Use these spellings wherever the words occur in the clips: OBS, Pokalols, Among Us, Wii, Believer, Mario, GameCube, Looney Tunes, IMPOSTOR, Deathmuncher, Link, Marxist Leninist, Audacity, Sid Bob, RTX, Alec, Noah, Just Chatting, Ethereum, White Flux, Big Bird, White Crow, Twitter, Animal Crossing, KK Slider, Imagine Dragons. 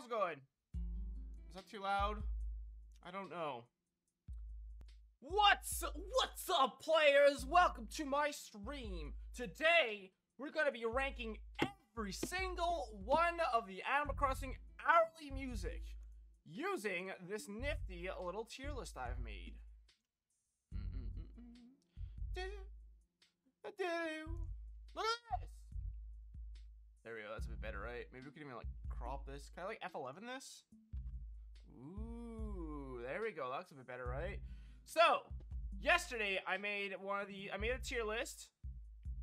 how's it going? Is that too loud? I don't know. What's up, players? Welcome to my stream. Today, we're gonna be ranking every single one of the Animal Crossing hourly music using this nifty little tier list I've made. Look at this! There we go, that's a bit better, right? Maybe we could even like crop this. Can I like F11 this? Ooh, there we go, that's a bit better, right? So, yesterday I made a tier list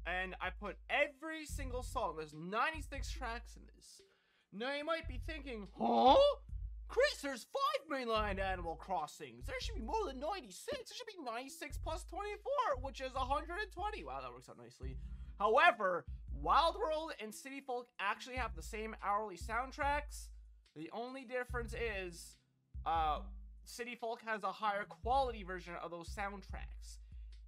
and I put every single song. There's 96 tracks in this. Now you might be thinking, huh? Chris, there's 5 mainline Animal Crossings. There should be more than 96. There should be 96 plus 24, which is 120. Wow, that works out nicely. However, Wild World and City Folk actually have the same hourly soundtracks. The only difference is City Folk has a higher quality version of those soundtracks.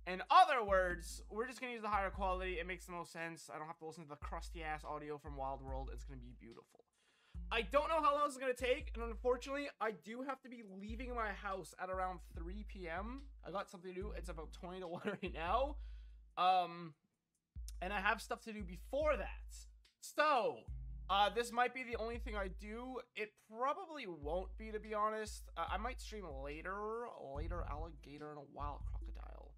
In other words, we're just going to use the higher quality. It makes the most sense. I don't have to listen to the crusty-ass audio from Wild World. It's going to be beautiful. I don't know how long this is going to take, and unfortunately, I do have to be leaving my house at around 3 p.m. I got something to do. It's about 20 to 1 right now. And I have stuff to do before that. So, this might be the only thing I do. It probably won't be, to be honest. I might stream later alligator and a wild crocodile.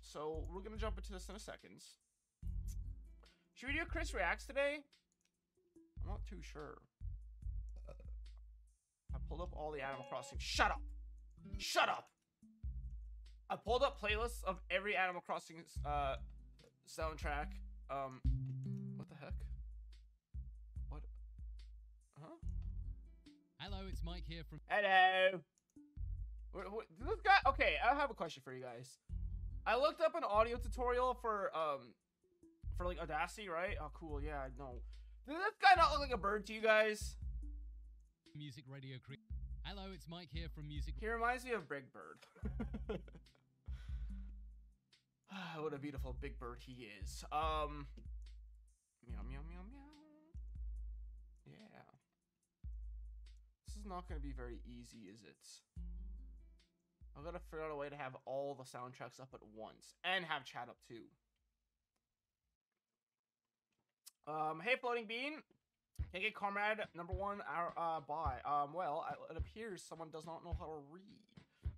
So, we're going to jump into this in a second. Should we do Chris Reacts today? I'm not too sure. I pulled up all the Animal Crossing. Shut up! Shut up! I pulled up playlists of every Animal Crossing soundtrack. What the heck? What? Huh? Hello, it's Mike here from. Hello. This guy. Okay, I have a question for you guys. I looked up an audio tutorial for like Audacity, right? Oh, cool. Yeah, I know. Does this guy not look like a bird to you guys? Music radio. Hello, it's Mike here from Music. He reminds me of Big Bird. What a beautiful Big Bird he is. Meow, meow, meow, meow. Yeah. This is not going to be very easy, is it? I've got to figure out a way to have all the soundtracks up at once and have chat up too. Hey, Floating Bean. KK Comrade, number one, our, bye. Well, it appears someone does not know how to read.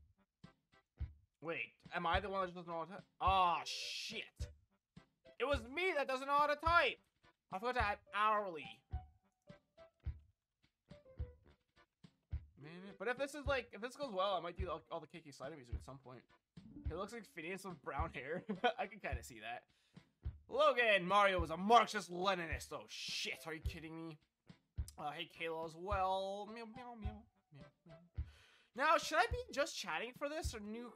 Wait, am I the one that doesn't know how to type? Ah, oh, shit. It was me that doesn't know how to type. I forgot to add hourly. Man, but if this is like, if this goes well, I might do all the KK Slider music at some point. It looks like Phineas with brown hair. I can kind of see that. Logan, Mario was a Marxist Leninist. Oh shit, are you kidding me? Hey Kayla as well. Meow, meow, meow, meow, meow. Now, should I be just chatting for this or New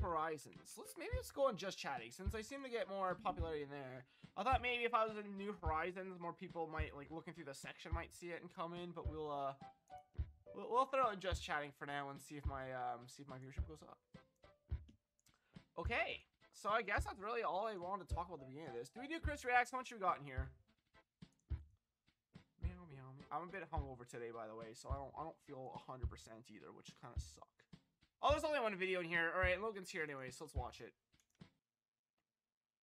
Horizons? Maybe let's go on just chatting since I seem to get more popularity in there. I thought maybe if I was in New Horizons, more people might like looking through the section might see it and come in. But we'll throw in just chatting for now and see if my viewership goes up. Okay. So I guess that's really all I wanted to talk about at the beginning of this. Do we do Chris Reacts? How much have we got in here? Meow, meow, meow. I'm a bit hungover today, by the way, so I don't feel 100% either, which kind of suck. Oh, there's only one video in here. All right, Logan's here anyway, so let's watch it.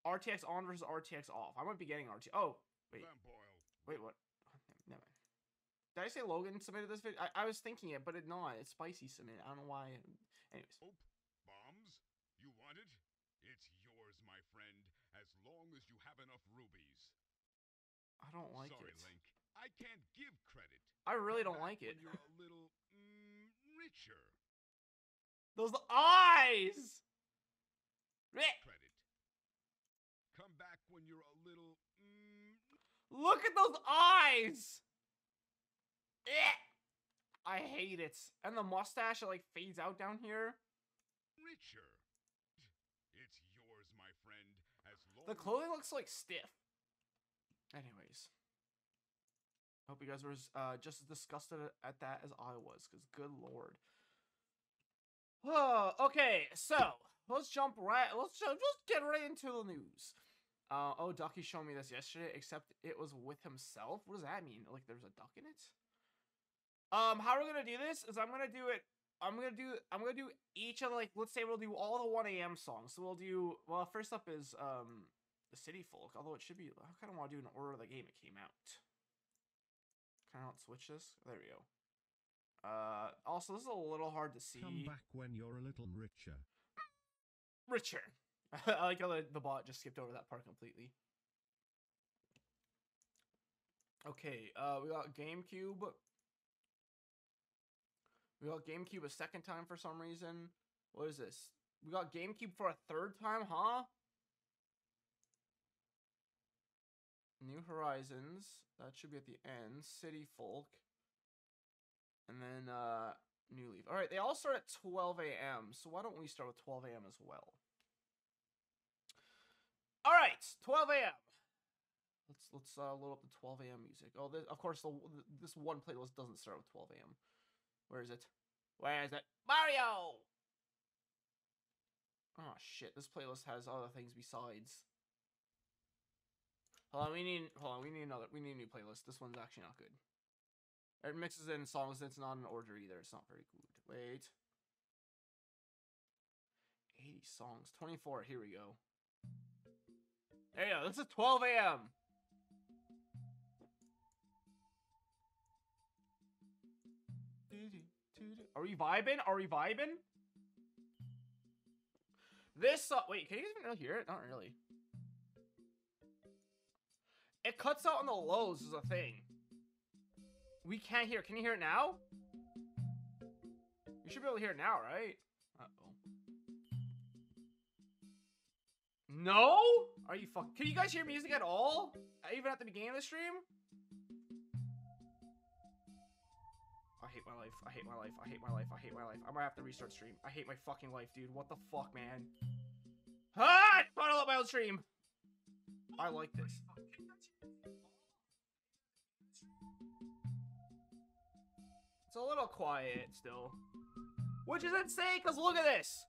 RTX on versus RTX off. I might be getting RTX. Oh, wait. Wait, what? Never mind. Did I say Logan submitted this video? I was thinking it, but it's not. It's Spicy submitted. I don't know why. Anyways. Oh, bombs? You want it? It's yours, my friend, as long as you have enough rubies. I don't like it. Sorry, Link. I can't give credit. I really don't like it. You're a little richer. Those eyes! Credit. Come back when you're a little Look at those eyes! I hate it. And the mustache, it like fades out down here. Richer. The clothing looks like stiff. Anyways, hope you guys were just as disgusted at that as I was, because good lord. Oh, okay, so let's jump right. Let's just get right into the news. Oh, Ducky showed me this yesterday, except it was with himself. What does that mean? Like, there's a duck in it? How we're gonna do this is I'm gonna do each of, like, let's say we'll do all the 1 a.m. songs. So we'll do, well, first up is, the City Folk, although it should be, I kind of want to do an order of the game it came out. Can I not switch this? There we go. Also, this is a little hard to see. Come back when you're a little richer. Richer. I like how the bot just skipped over that part completely. Okay, we got GameCube. We got GameCube a second time for some reason. What is this? We got GameCube for a third time, huh? New Horizons. That should be at the end. City Folk. And then New Leaf. Alright, they all start at 12 a.m. So why don't we start with 12 a.m. as well? Alright, 12 a.m. Let's load up the 12 a.m. music. Oh, this, of course, this one playlist doesn't start with 12 a.m. Where is it? Where is it? Mario! Oh, shit. This playlist has other things besides. Hold on, we need a new playlist. This one's actually not good. It mixes in songs that's not in order either. It's not very good. Wait. 80 songs. 24. Here we go. There you go. This is 12 a.m. Are we vibing? Are we vibing? This song. Wait, can you guys even really hear it? Not really. It cuts out on the lows is a thing. We can't hear. Can you hear it now? You should be able to hear it now, right? Uh-oh. No? Are you fucking... Can you guys hear music at all? Even at the beginning of the stream? I hate my life. I hate my life. I hate my life. I hate my life. I might have to restart stream. I hate my fucking life, dude. What the fuck, man? Ah! I bottled up my own stream. I like this. It's a little quiet still, which is insane, because look at this.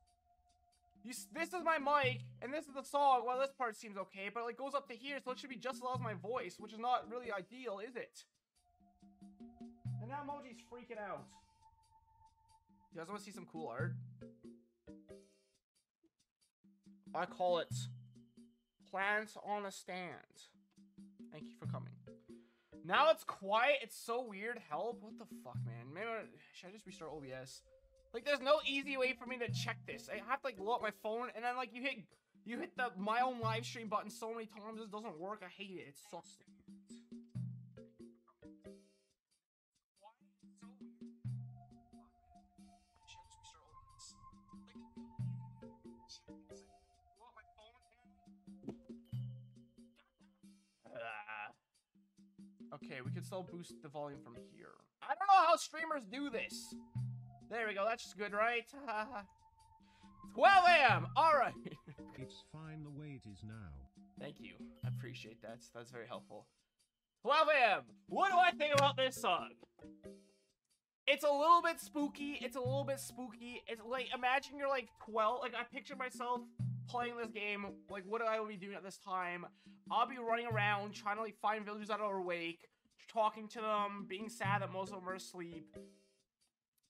This is my mic, and this is the song. Well, this part seems okay, but it like, goes up to here, so it should be just as loud as my voice, which is not really ideal, is it? And now Moji's freaking out. You guys want to see some cool art? I call it Plants on a Stand. Thank you for coming. Now it's quiet. It's so weird. Help. What the fuck, man? Maybe should I just restart OBS? Like, there's no easy way for me to check this. I have to, like, blow up my phone, and then, like, you hit the my own live stream button so many times. It doesn't work. I hate it. It sucks. Okay, we can still boost the volume from here. I don't know how streamers do this. There we go. That's just good, right? 12 a.m. All right. It's fine the way it is now. Thank you. I appreciate that. That's very helpful. 12 a.m. What do I think about this song? It's a little bit spooky. It's a little bit spooky. It's like, imagine you're like 12. Like, I picture myself playing this game. Like, what do I be doing at this time? I'll be running around trying to, like, find villagers that are awake, talking to them, being sad that most of them are asleep,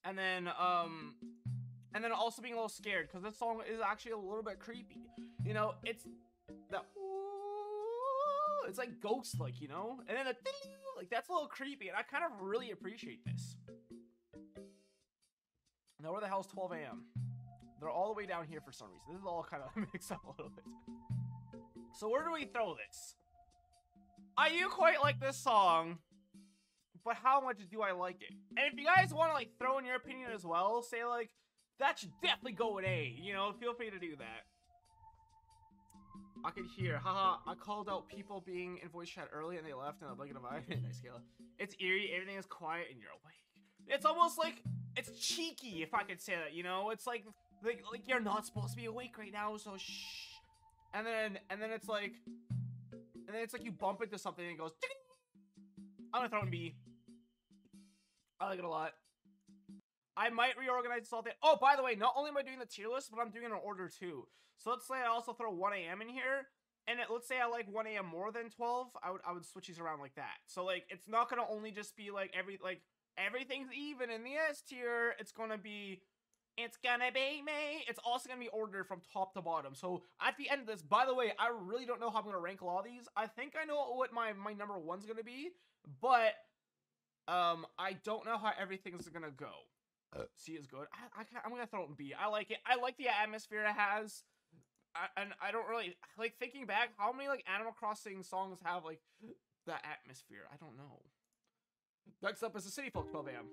and then also being a little scared because this song is actually a little bit creepy. You know, it's that ooh, it's like ghost-like, you know, and then the like that's a little creepy, and I kind of really appreciate this. Now where the hell's 12 a.m.? They're all the way down here for some reason. This is all kind of mixed up a little bit. So where do we throw this? I do quite like this song, but how much do I like it? And if you guys want to, like, throw in your opinion as well, say, like, that should definitely go with A. You know, feel free to do that. I could hear, haha, I called out people being in voice chat early and they left and I'm like, nice, Kayla. It's eerie, everything is quiet and you're awake. It's almost like, it's cheeky, if I could say that, you know? It's like you're not supposed to be awake right now, so shh. And then it's like you bump into something and it goes. I'm gonna throw in B. I like it a lot. I might reorganize this all day. Oh, by the way, not only am I doing the tier list, but I'm doing it in order too. So let's say I also throw 1 a.m. in here. and let's say I like 1 a.m. more than 12, I would switch these around like that. So like it's not gonna only just be like everything's even in the S tier. It's gonna be me. It's also gonna be ordered from top to bottom. So at the end of this, by the way, I really don't know how I'm gonna rank a lot of these. I think I know what my number one's gonna be, but I don't know how everything's gonna go. C is good. I'm gonna throw it in B. I like it. I like the atmosphere it has. And I don't really like thinking back. How many like Animal Crossing songs have like that atmosphere? I don't know. Next up is the City Folk 12 a.m.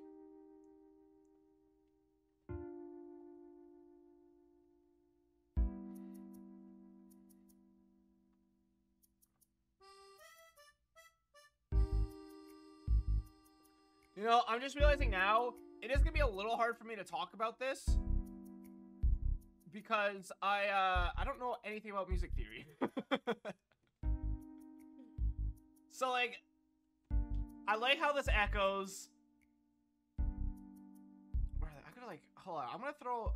You know, I'm just realizing now, it is going to be a little hard for me to talk about this because I don't know anything about music theory. So, like, I like how this echoes. Where are they? I gotta, like, hold on. I'm going to throw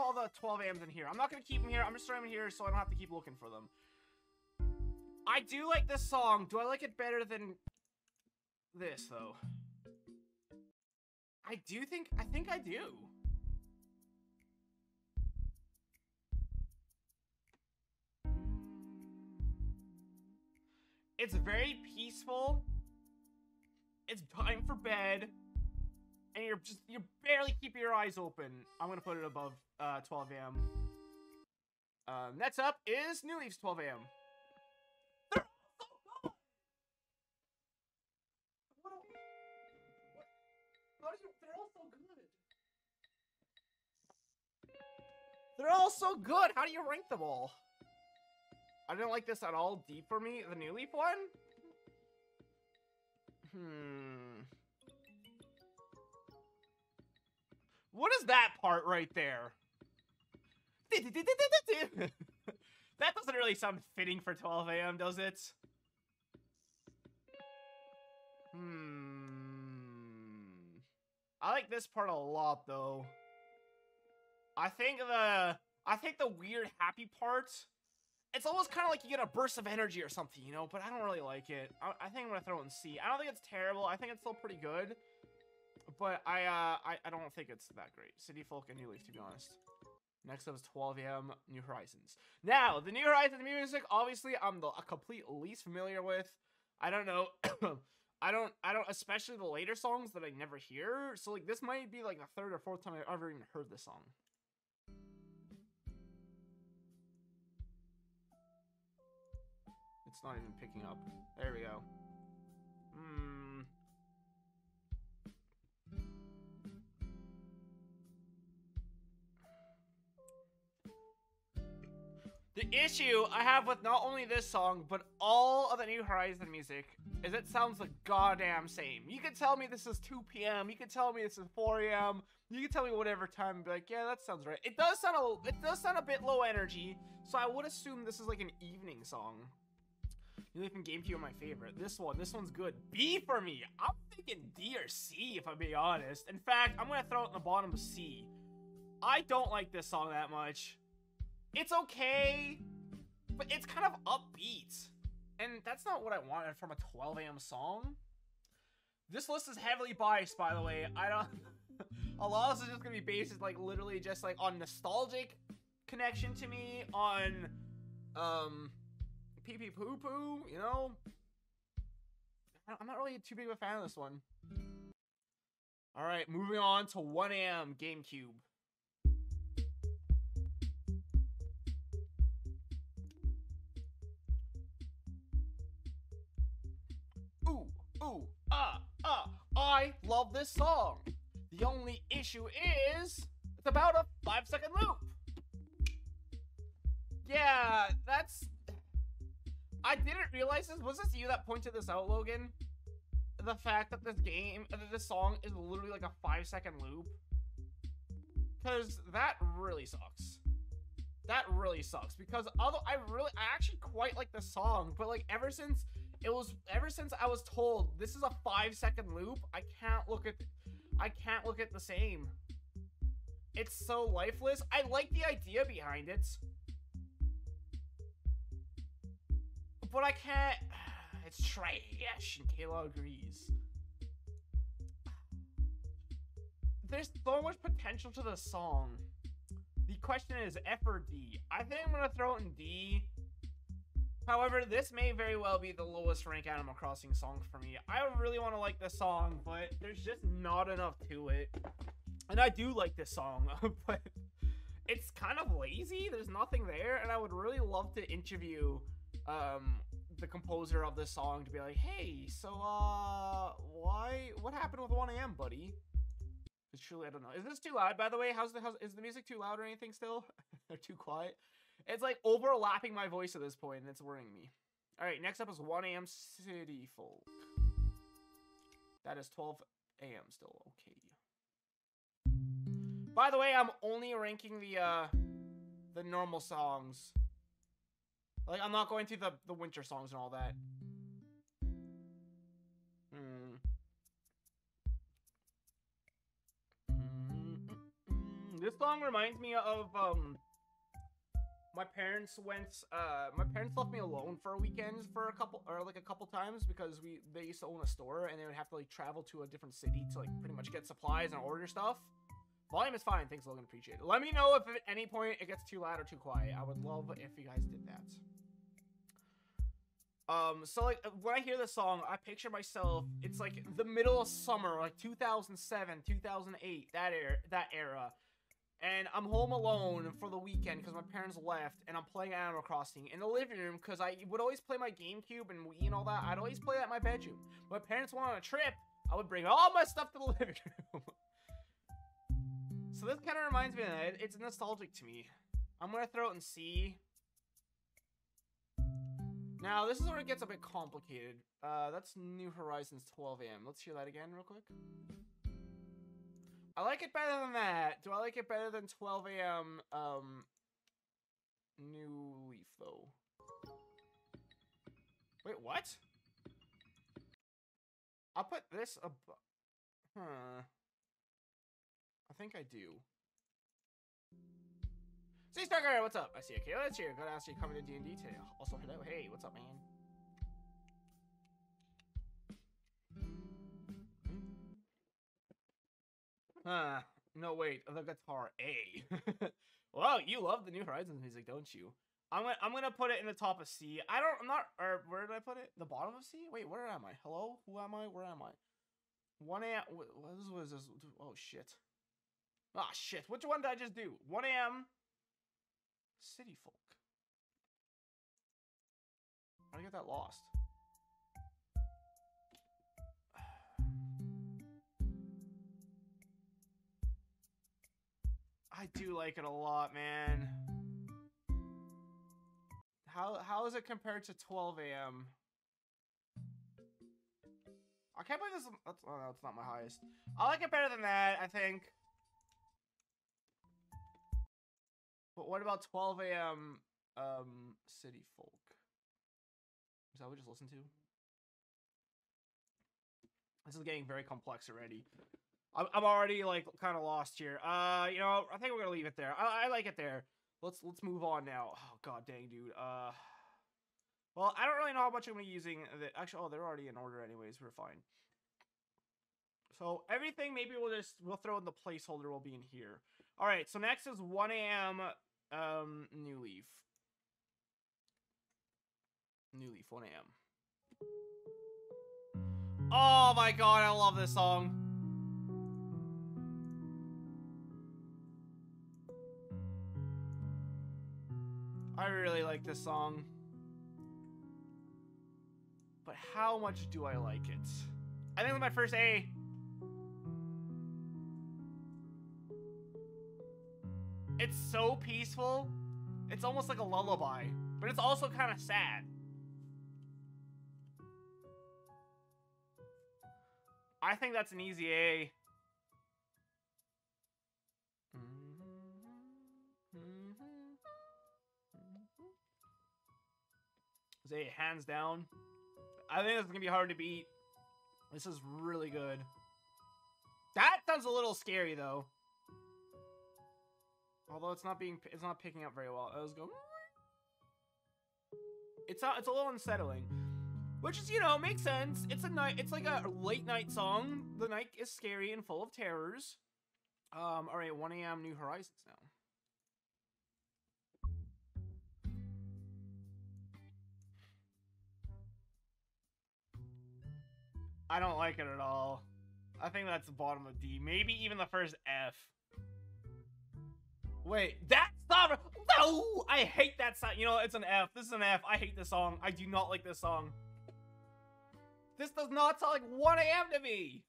all the 12 AMs in here. I'm not going to keep them here. I'm just throwing them here so I don't have to keep looking for them. I do like this song. Do I like it better than this, though? I think I do. It's very peaceful. It's time for bed. And you're barely keeping your eyes open. I'm gonna put it above 12 a.m. Next up is New Leaf's 12 a.m. They're all so good. How do you rank them all? I didn't like this at all. D for me, the New Leaf one. What is that part right there? That doesn't really sound fitting for 12 a.m., does it? I like this part a lot, though. I think the weird happy part, it's almost kind of like you get a burst of energy or something, you know, but I don't really like it. I think I'm going to throw it in C. I don't think it's terrible. I think it's still pretty good, but I don't think it's that great. City Folk and New Leaf, to be honest. Next up is 12 a.m. New Horizons. Now, the New Horizons music, obviously, I'm a complete least familiar with. I don't know. I don't, especially the later songs that I never hear. So, like, this might be, like, the third or fourth time I've ever even heard this song. It's not even picking up. There we go. The issue I have with not only this song, but all of the New Horizon music is it sounds the goddamn same. You could tell me this is 2 p.m. You could tell me this is 4 a.m. You could tell me whatever time and be like, yeah, that sounds right. It does sound a bit low energy, so I would assume this is like an evening song. New Leaf and GameCube are my favorite. This one's good. B for me. I'm thinking D or C if I'm being honest. In fact, I'm going to throw it in the bottom of C. I don't like this song that much. It's okay, but it's kind of upbeat, and that's not what I wanted from a 12 a.m. song. This list is heavily biased, by the way. I don't. A lot of this is just gonna be based, like literally, just like on nostalgic connection to me, on pee pee poo poo. You know, I'm not really too big of a fan of this one. All right, moving on to 1 a.m. GameCube. I love this song. The only issue is it's about a 5-second loop. Yeah, that's. I didn't realize this. Was this you that pointed this out, Logan? The fact that this song is literally like a 5-second loop. Cause that really sucks. That really sucks. Because although I actually quite like this song, but like ever since I was told this is a 5-second loop, I can't look at the same. It's so lifeless. I like the idea behind it. But I can't. It's trash, and Kayla agrees. There's so much potential to the song. The question is F or D. I think I'm gonna throw it in D. However, this may very well be the lowest ranked Animal Crossing song for me. I really want to like this song, but there's just not enough to it. And I do like this song, but it's kind of lazy. There's nothing there, and I would really love to interview the composer of this song to be like, hey, so what happened with 1 AM, buddy? It's truly, I don't know. Is this too loud, by the way? Is the music too loud or anything still? They're too quiet. It's like overlapping my voice at this point, and it's worrying me. All right, next up is 1 AM City Folk. That is 12 AM still. Okay. By the way, I'm only ranking the normal songs. Like, I'm not going through the winter songs and all that. This song reminds me of my parents left me alone for a weekend for a couple times because they used to own a store, and they would have to like travel to a different city to like pretty much get supplies and order stuff. Volume is fine. Thanks, Logan. Appreciate it. Let me know if at any point it gets too loud or too quiet. I would love if you guys did that. So like when I hear this song, I picture myself. It's like the middle of summer, like 2007, 2008, that era. And I'm home alone for the weekend because my parents left, and I'm playing Animal Crossing in the living room because I would always play my GameCube and Wii and all that. I'd always play that in my bedroom. My parents went on a trip. I would bring all my stuff to the living room. So this kind of reminds me of that. It's nostalgic to me. I'm going to throw it in C. Now, this is where it gets a bit complicated. That's New Horizons 12 AM. Let's hear that again real quick. I like it better than that. Do I like it better than 12 AM New Leaf though? Wait, what? I'll put this above. Huh. I think I do. See, Stargirl, what's up? I see. Okay, let's hear. Glad to ask you coming to D&D today. Also, hello. Hey, what's up, man? No, wait, the guitar A. Wow, you love the New Horizons music, don't you? I'm gonna put it in the top of C. Or where did I put it? The bottom of C? Wait, where am I? Hello? Who am I? Where am I? 1 AM, what is this? Oh, shit. Ah, shit, which one did I just do? 1 AM, City Folk. I get that lost. I do like it a lot, man. How is it compared to 12 AM? I can't believe this is, oh no, it's not my highest. I like it better than that, I think. But what about 12 AM City Folk? Is that what we just listened to? This is getting very complex already. I'm already like kind of lost here. You know, I think we're gonna leave it there. I like it there. Let's move on now. Oh god, dang, dude. Well, I don't really know how much I'm gonna be using. Actually, oh, they're already in order anyways. We're fine. So everything, maybe we'll throw in the placeholder. Will be in here. All right. So next is 1 AM. New Leaf. New Leaf 1 AM. Oh my god, I love this song. I really like this song, but how much do I like it? I think it's my first A. It's so peaceful. It's almost like a lullaby, but it's also kind of sad. I think that's an easy A. A, hands down. I think this is gonna be hard to beat. This is really good. That sounds a little scary though. Although it's not picking up very well. I was going. It's a little unsettling, which is, you know, makes sense. It's a night. It's like a late night song. The night is scary and full of terrors. All right, 1 a.m. New Horizons now. I don't like it at all. I think that's the bottom of D. Maybe even the first F. Wait, that's not... No! I hate that song. You know, it's an F. This is an F. I hate this song. I do not like this song. This does not sound like 1 a.m. to me.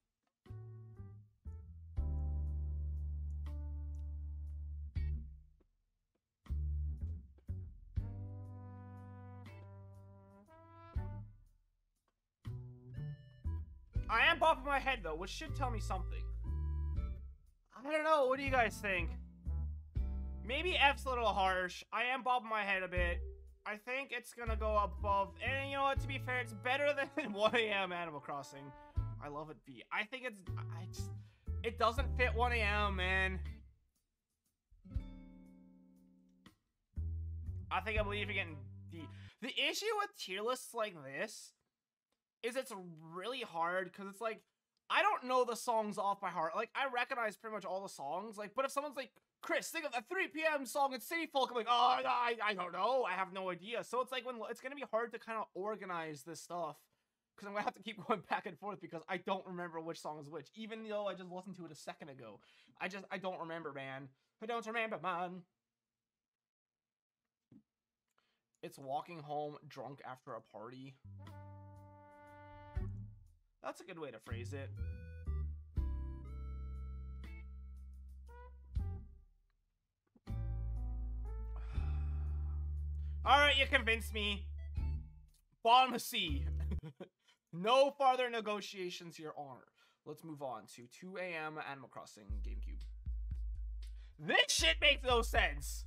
I am bopping my head, though, which should tell me something. I don't know. What do you guys think? Maybe F's a little harsh. I am bopping my head a bit. I think it's going to go up above. And you know what? To be fair, it's better than 1 a.m. Animal Crossing. I love it, B. I think it's... I just... It doesn't fit 1 a.m., man. I think I believe you're getting D. The issue with tier lists like this... is it's really hard, because it's like, I don't know the songs off by heart. Like, I recognize pretty much all the songs, like, but if someone's like, Chris, think of a 3 p.m. song in City Folk, I'm like, oh, I don't know, I have no idea. So it's like, when it's going to be hard to kind of organize this stuff, because I'm going to have to keep going back and forth, because I don't remember which song is which, even though I just listened to it a second ago. I don't remember, man. I don't remember, man. It's walking home drunk after a party. That's a good way to phrase it. Alright, you convinced me. Bottom of C. No farther negotiations, Your Honor. Let's move on to 2 a.m. Animal Crossing GameCube. This shit makes no sense.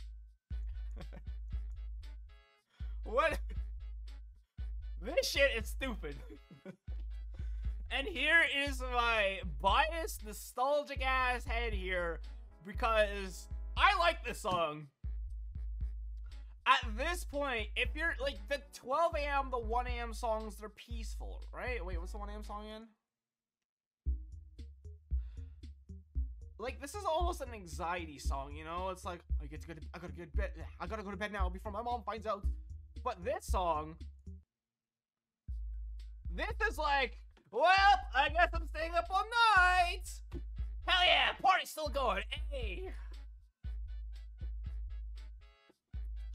What? This shit is stupid. And here is my biased, nostalgic-ass head here, because I like this song. At this point, if you're, like, the 12 a.m., the 1 a.m. songs, they're peaceful, right? Wait, what's the 1 a.m. song again? Like, this is almost an anxiety song, you know? It's like, I gotta go to bed, I gotta go to bed now before my mom finds out. But this song, this is like... Well, I guess I'm staying up all night! Hell yeah, party's still going, hey!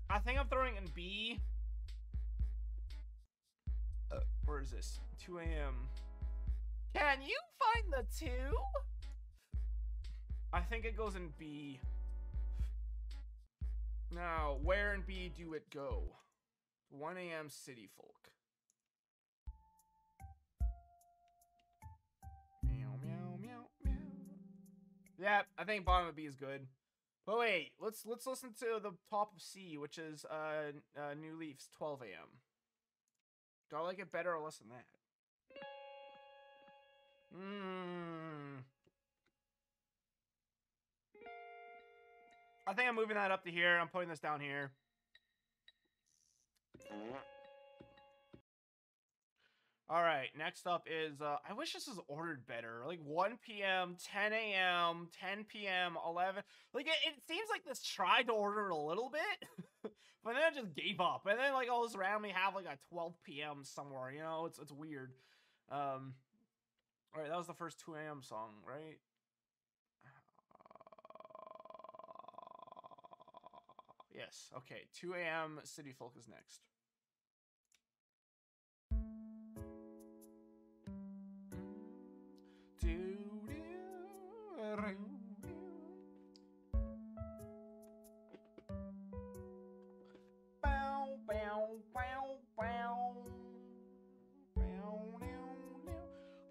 I think I'm throwing in B. Where is this? 2 a.m. Can you find the 2? I think it goes in B. Now, where in B do it go? 1 a.m. City Folk. Yeah, I think bottom of B is good. But wait, let's listen to the top of C, which is New Leaf's 12 a.m. Do I like it better or less than that? Mmm. I think I'm moving that up to here. I'm putting this down here. All right, next up is, I wish this was ordered better. Like 1 p.m., 10 a.m., 10 p.m., 11. Like, it seems like this tried to order a little bit, but then it just gave up. And then, like, all this randomly have, like, a 12 p.m. somewhere, you know? It's weird. All right, that was the first 2 a.m. song, right? Yes, okay, 2 a.m. City Folk is next.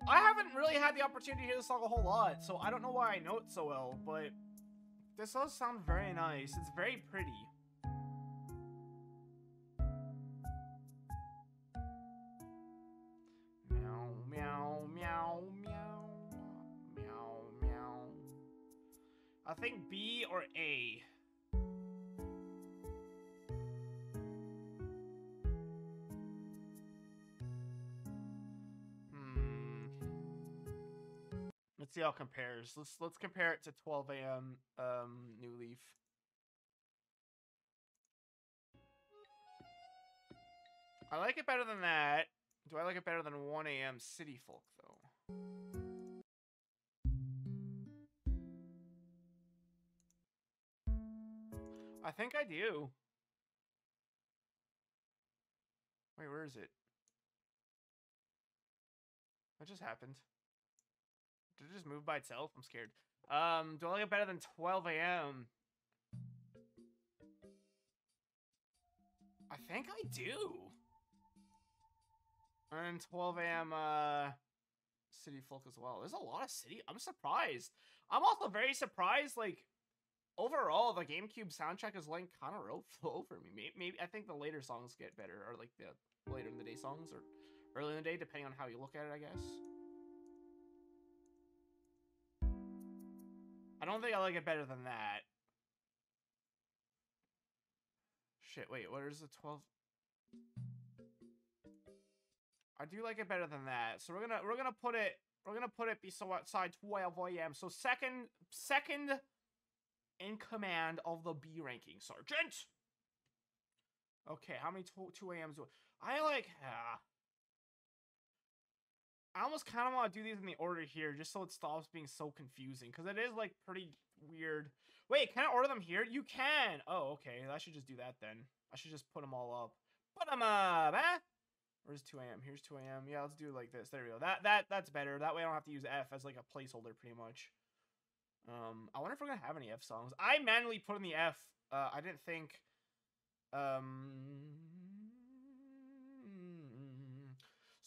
I haven't really had the opportunity to hear this song a whole lot, so I don't know why I know it so well, but this does sound very nice. It's very pretty. I think B or A. Let's see how it compares. Let's compare it to 12 a.m. New Leaf. I like it better than that. Do I like it better than 1 a.m. City Folk, though? I think I do. Wait, where is it? What just happened? Did it just move by itself? I'm scared. Do I like it better than 12 a.m.? I think I do. And 12 a.m. City Folk as well. There's a lot of city. I'm surprised. I'm also very surprised. Like overall, the GameCube soundtrack is like kind of rolled over me. Maybe I think the later songs get better, or like the later in the day songs, or early in the day, depending on how you look at it, I guess. I don't think I like it better than that. Shit, wait, what is the 12? I do like it better than that. So we're gonna put it beside 12 a.m. So second in command of the B ranking, Sergeant. Okay, how many 2 a.m.s do I like? I almost kind of want to do these in the order here, just so it stops being so confusing, because it is like pretty weird. Wait, can I order them here? You can. Oh, okay. I should just do that then. I should just put them all up. Put them up, eh? Where's 2 a.m.? Here's 2 a.m. Yeah, let's do it like this. There we go. That's better. That way I don't have to use F as like a placeholder pretty much. I wonder if we're going to have any F songs. I manually put in the F. I didn't think...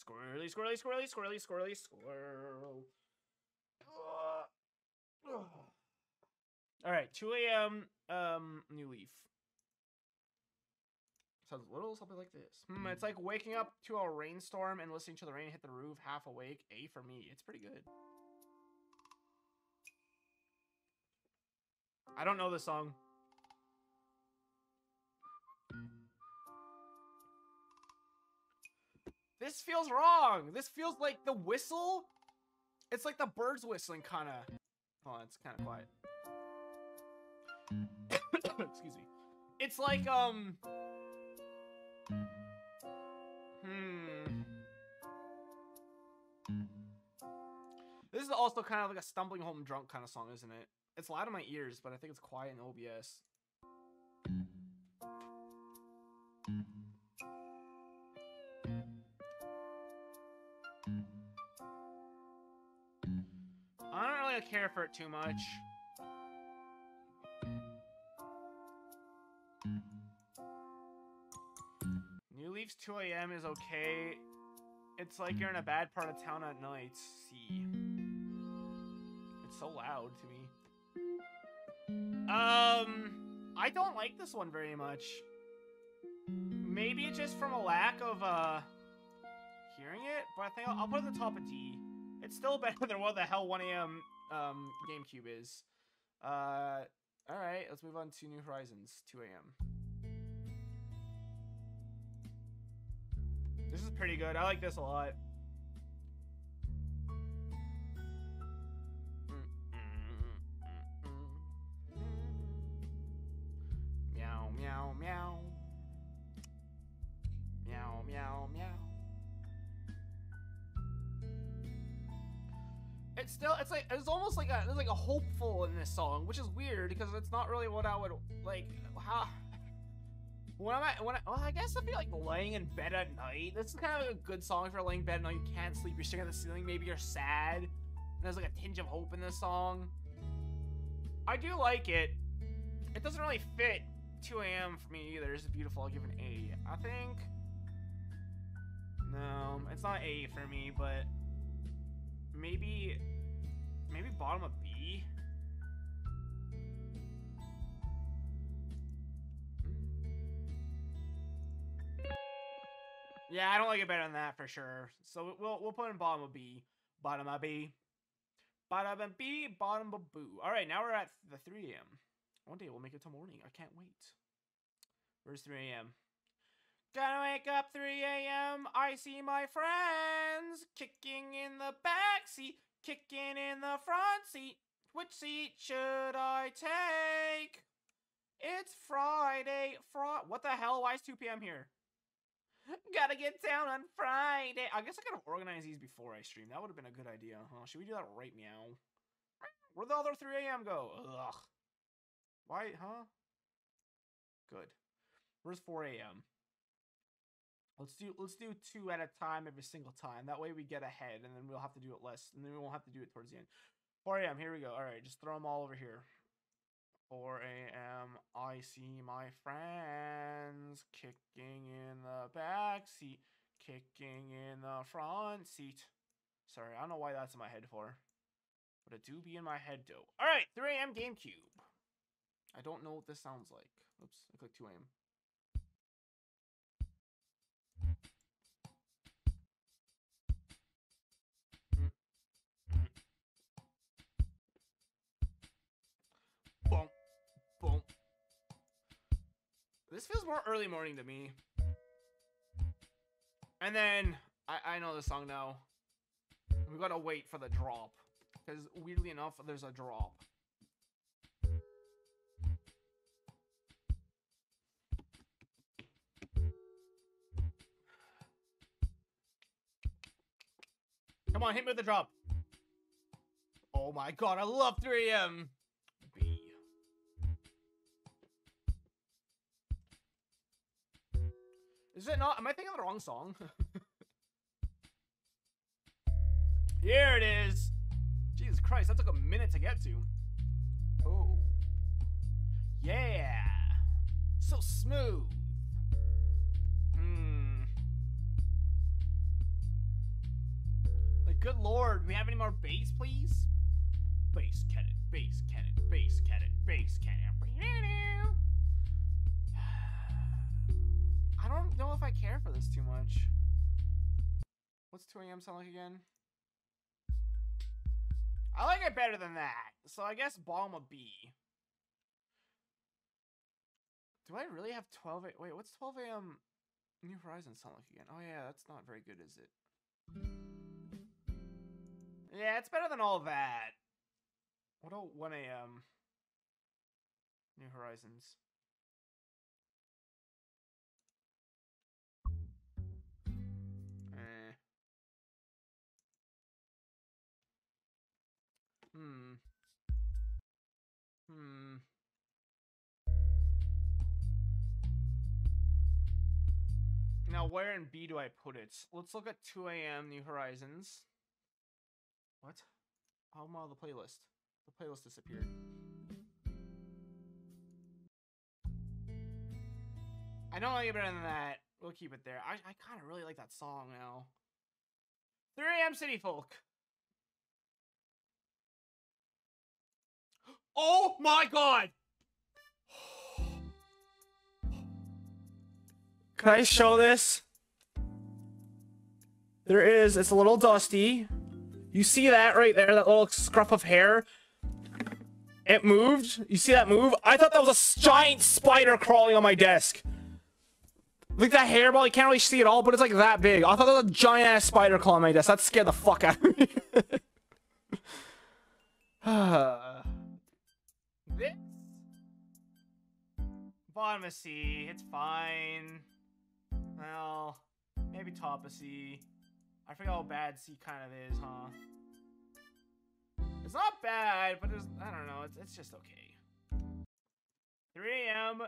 Squirrely, squirrely, squirrely, squirrely, squirrely, squirrel. All right, 2 a.m. New Leaf. Sounds a little something like this. It's like waking up to a rainstorm and listening to the rain hit the roof half awake. A for me. It's pretty good. I don't know this song. This feels wrong. This feels like the whistle. It's like the birds whistling kind of. Oh, it's kind of quiet. Excuse me. It's like This is also kind of like a stumbling home drunk kind of song, isn't it? It's loud in my ears, but I think it's quiet in OBS. I don't really care for it too much. New Leaf's 2 a.m. is okay. It's like you're in a bad part of town at night. See. It's so loud to me. I don't like this one very much. Maybe just from a lack of, hearing it, but I think I'll put it at the top of D. It's still better than what the hell 1 a.m. GameCube is. Alright, let's move on to New Horizons, 2 a.m. This is pretty good. I like this a lot. Meow, meow. Meow, meow, meow. It's still, it's like, it's almost like a, there's like a hopeful in this song, which is weird because it's not really what I would, like, how, well, I guess I feel like laying in bed at night. This is kind of a good song if you're laying in bed at night, you can't sleep, you're staring at the ceiling, maybe you're sad. And there's like a tinge of hope in this song. I do like it. It doesn't really fit 2 a.m. for me either. This is beautiful. I'll give an A. I think. No, it's not A for me, but maybe bottom of B. Yeah, I don't like it better than that for sure. So we'll put in bottom of B. Bottom of B. Bottom of B. Bottom of boo. All right, now we're at the 3 a.m. One day we'll make it till morning. I can't wait. Where's 3 a.m.? Gotta wake up 3 a.m. I see my friends kicking in the backseat. Kicking in the front seat. Which seat should I take? It's Friday. What the hell? Why is 2 p.m. here? Gotta get down on Friday. I guess I could have organized these before I stream. That would have been a good idea, huh? Should we do that right meow? Where'd the other 3 a.m. go? Ugh. Why, huh? Good. Where's 4 a.m.? Let's do 2 at a time every single time. That way we get ahead, and then we'll have to do it less, and then we won't have to do it towards the end. 4 a.m. Here we go. All right, just throw them all over here. 4 a.m. I see my friends kicking in the back seat, kicking in the front seat. Sorry, I don't know why that's in my head for, but it do be in my head though. All right, 3 a.m. GameCube. I don't know what this sounds like. Oops, I clicked 2 a.m. This feels more early morning to me. And then, I know this song now. We gotta wait for the drop. Because, weirdly enough, there's a drop. Come on, hit me with the drop. Oh my god, I love 3 a.m. Is it not? Am I thinking of the wrong song? Here it is. Jesus Christ, that took a minute to get to. Oh. Yeah. So smooth. Hmm. Like, good lord, do we have any more bass, please? Bass cannon, bass cannon, bass cannon, bass cannon. I don't know if I care for this too much. What's 2 a.m. sound like again? I like it better than that. So I guess bottom of B. Do I really have 12 a.m.? Wait, what's 12 a.m. New Horizons sound like again? Oh yeah, that's not very good, is it? Yeah, it's better than all that. What about 1 a.m.? New Horizons. Hmm. Now, where in B do I put it? Let's look at 2 a.m. New Horizons. What? Oh, my, the playlist. The playlist disappeared. I don't like it better than that. We'll keep it there. I kind of really like that song now. 3 a.m. City Folk. Oh my god! Can I show this? There is, it's a little dusty. You see that right there, that little scruff of hair? It moved. You see that move? I thought that was a giant spider crawling on my desk. Like that hairball, you can't really see it all, but it's like that big. I thought that was a giant ass spider claw on my desk. That scared the fuck out of me. This bottom of C, it's fine. Well, maybe top of C. I forget how bad C kind of is, huh? It's not bad, but there's, I don't know, it's just okay. 3 a.m.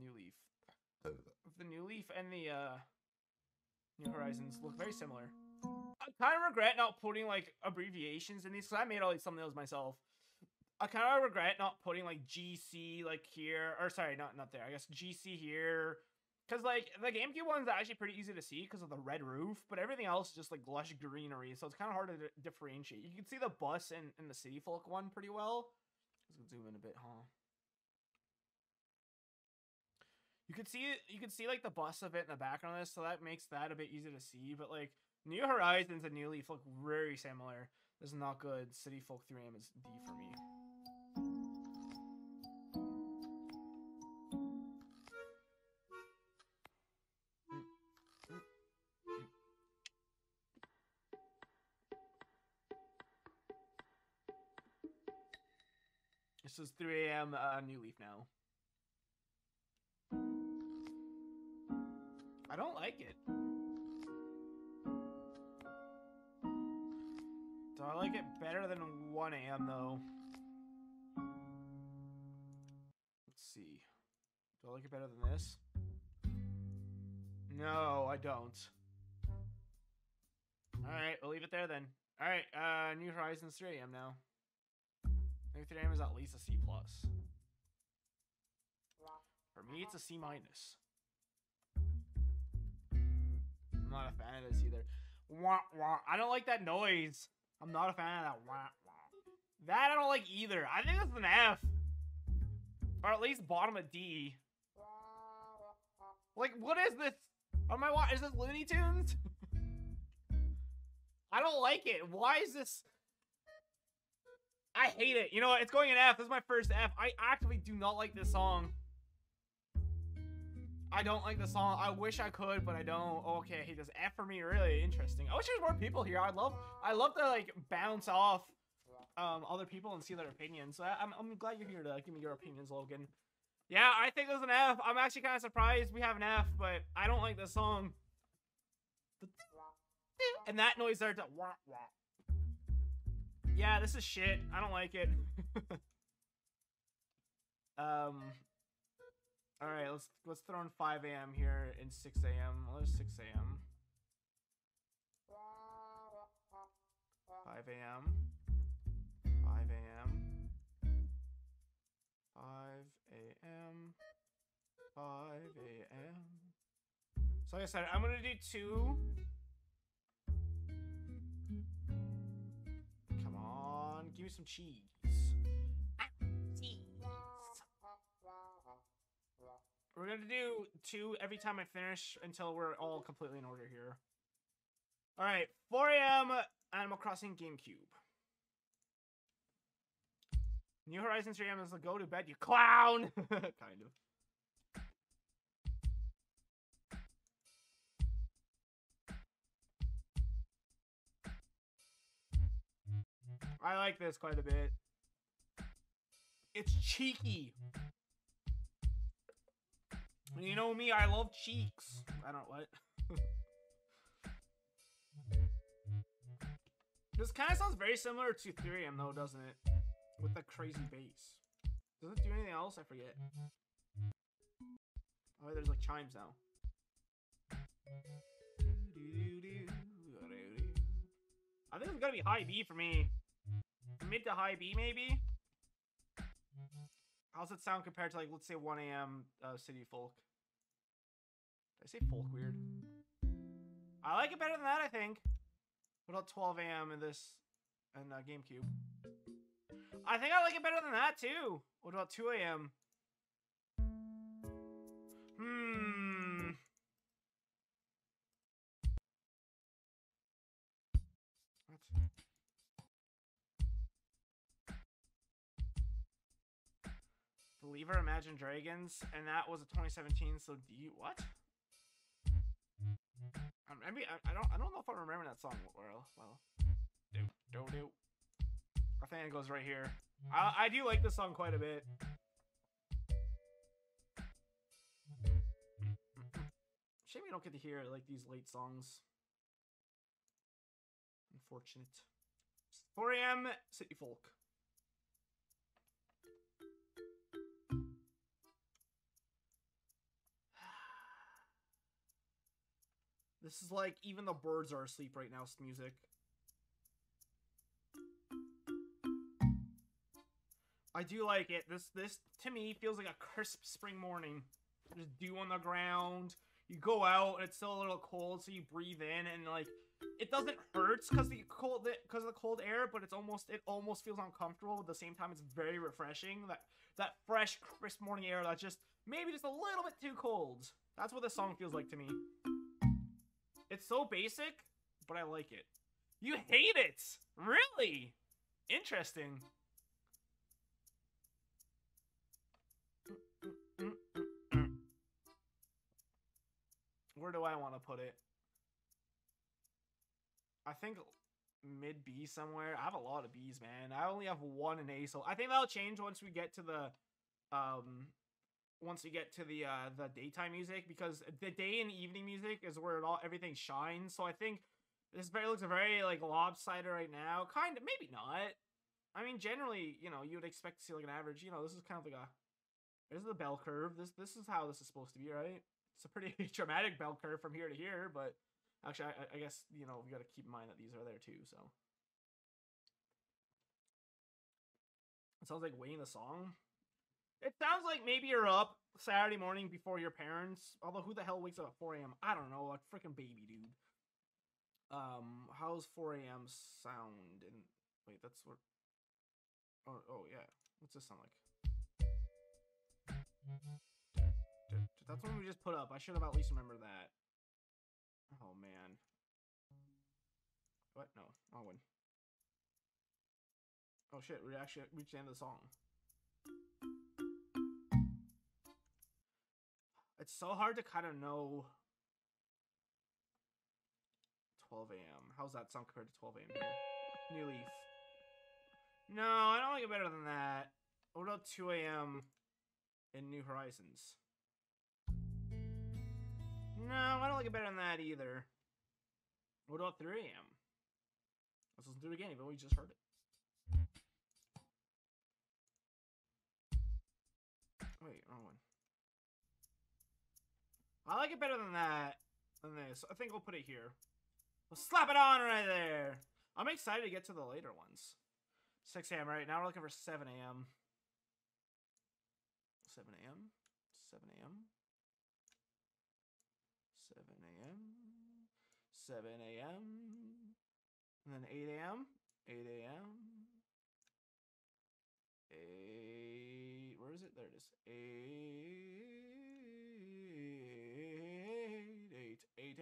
New Leaf. The New Leaf and the New Horizons look very similar. I kind of regret not putting like abbreviations in these because I made all these thumbnails myself. I kind of regret not putting like GC like here, or sorry, not there. I guess GC here, because like the GameCube one's actually pretty easy to see because of the red roof, but everything else is just like lush greenery, so it's kind of hard to differentiate. You can see the bus and the City Folk one pretty well. Let's zoom in a bit, huh? You could see like the bus of it in the background of this, so that makes that a bit easier to see. But like New Horizons and New Leaf look very similar. This is not good. City Folk 3M is D for me. This is 3 a.m. New Leaf now. I don't like it. So I like it better than 1 a.m. though. Let's see. Do I like it better than this? No, I don't. Alright, we'll leave it there then. Alright, New Horizons 3 a.m. now. I think 3 a.m. is at least a C+. For me, it's a C-. I'm not a fan of this either. Wah, wah. I don't like that noise. I'm not a fan of that. Wah, wah. That I don't like either. I think that's an F. Or at least bottom of D. Like, what is this? On my watch, is this Looney Tunes? I don't like it. Why is this? I hate it. You know what? It's going an F. This is my first F. I actively do not like this song. I don't like the song. I wish I could, but I don't. Okay, he does F for me. Really interesting. I wish there was more people here. I love to like bounce off other people and see their opinions. So I'm glad you're here to give me your opinions, Logan. Yeah, I think there's an F. I'm actually kind of surprised we have an F, but I don't like this song. And that noise there. Yeah, this is shit. I don't like it. All right, let's throw in 5 a.m. here and 6 a.m. Well, there's 6 a.m. 5 a.m. 5 a.m. 5 a.m. 5 a.m. So like I said, I'm gonna do 2. Come on, give me some cheese. We're gonna do 2 every time I finish until we're all completely in order here. All right, 4 a.m. Animal Crossing GameCube. New Horizons 3 a.m. is the go to bed, you clown. Kind of. I like this quite a bit. It's cheeky. You know me, I love cheeks. I don't what. This kind of sounds very similar to Ethereum though, doesn't it? With the crazy bass. Does it do anything else? I forget. Oh, there's like chimes now. I think it's gonna be high B for me. Mid to high B maybe? How's it sound compared to, like, let's say 1 a.m. City Folk? Did I say Folk weird? I like it better than that, I think. What about 12 a.m. in this and GameCube? I think I like it better than that, too. What about 2 a.m.? Believer, Imagine Dragons, and that was a 2017. So D, what? I don't know if I remember that song. Well, do. I think it goes right here. I do like this song quite a bit. Shame we don't get to hear like these late songs. Unfortunate. 4 a.m. City Folk. This is like, even the birds are asleep right now, music. I do like it. This to me, feels like a crisp spring morning. There's dew on the ground. You go out, and it's still a little cold, so you breathe in, and like, it doesn't hurt because of the cold air, but it almost feels uncomfortable. At the same time, it's very refreshing. That fresh, crisp morning air that's just, maybe just a little bit too cold. That's what this song feels like to me. It's so basic, but I like it. You hate it! Really? Interesting. Where do I want to put it? I think mid B somewhere. I have a lot of B's, man. I only have one in A, so I think that'll change once we get to the the daytime music, because the day and evening music is where everything shines. So I think this very looks very like lopsided right now. Kind of, maybe not. I mean, generally, you know, you would expect to see like an average. You know, this is kind of like a, there's the bell curve. This is how this is supposed to be, right? It's a pretty dramatic bell curve from here to here, but actually, I guess, you know, we got to keep in mind that these are there too. So it sounds like Wayne the song. It sounds like maybe you're up Saturday morning before your parents. Although, who the hell wakes up at 4 a.m.? I don't know. A freaking baby, dude. How's 4 a.m. sound? And wait, that's what. Oh yeah. What's this sound like? That's one we just put up. I should have at least remembered that. Oh man. What? No. Wrong one. Oh shit. We actually reached the end of the song. It's so hard to kind of know. 12 a.m. How's that sound compared to 12 a.m. here? New Leaf. No, I don't like it better than that. What about 2 a.m. in New Horizons? No, I don't like it better than that either. What about 3 a.m.? Let's listen to it again, even though we just heard it. Wait, wrong one. I like it better than that, than this. I think we'll put it here. We'll slap it on right there. I'm excited to get to the later ones. 6 a.m. right now. We're looking for 7 a.m. 7 a.m. 7 a.m. 7 a.m. 7 a.m. And then 8 a.m. 8 a.m. 8. Where is it? There it is. 8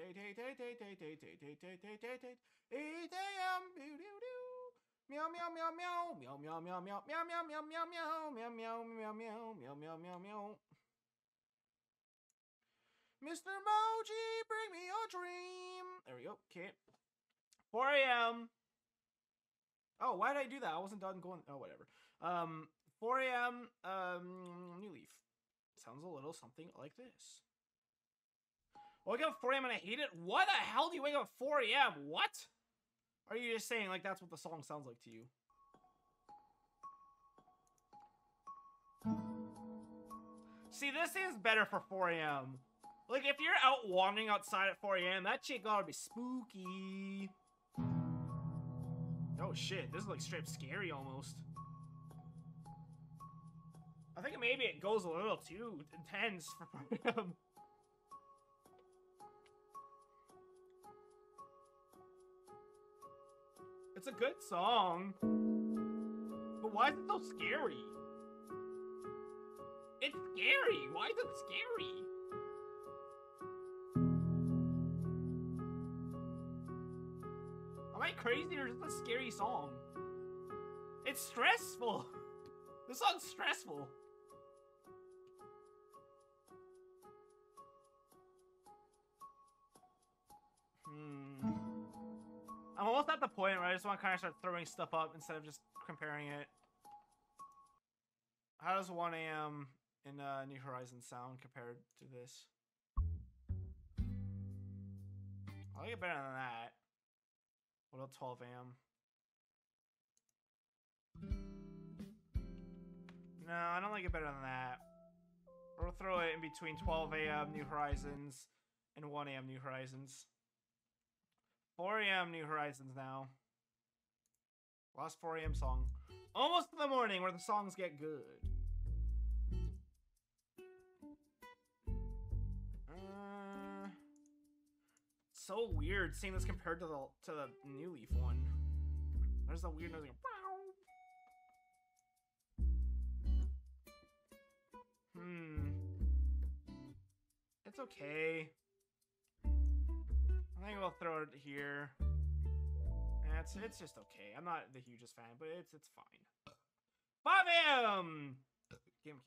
a.m. Meow meow meow meow meow meow meow meow meow meow meow meow meow meow meow meow meow meow meow meow. Mr. Moji, bring me a dream. There we go. Okay. 4 a.m. Oh, why did I do that? I wasn't done going. Oh, whatever. 4 a.m. New Leaf. Sounds a little something like this. I wake up at 4 a.m. and I hate it. What the hell do you wake up at 4 a.m.? What? Or are you just saying, like, that's what the song sounds like to you? See, this is better for 4 a.m. Like, if you're out wandering outside at 4 a.m., that shit gotta be spooky. Oh, shit. This is, like, straight scary almost. I think maybe it goes a little too intense for 4 a.m. It's a good song, but why is it so scary? It's scary. Why is it scary? Am I crazy or is it a scary song? It's stressful. This song's stressful. I'm almost at the point where I just want to kind of start throwing stuff up instead of just comparing it. How does 1 a.m. in New Horizons sound compared to this? I like it better than that. What about 12 a.m.? No, I don't like it better than that. We'll throw it in between 12 a.m. New Horizons and 1 a.m. New Horizons. 4 a.m. New Horizons now. Last 4 a.m. song. Almost in the morning where the songs get good. So weird seeing this compared to the New Leaf one. There's a weird noise going. It's okay. I think we'll throw it here. It's just okay. I'm not the hugest fan, but it's fine. 5 a.m. GameCube.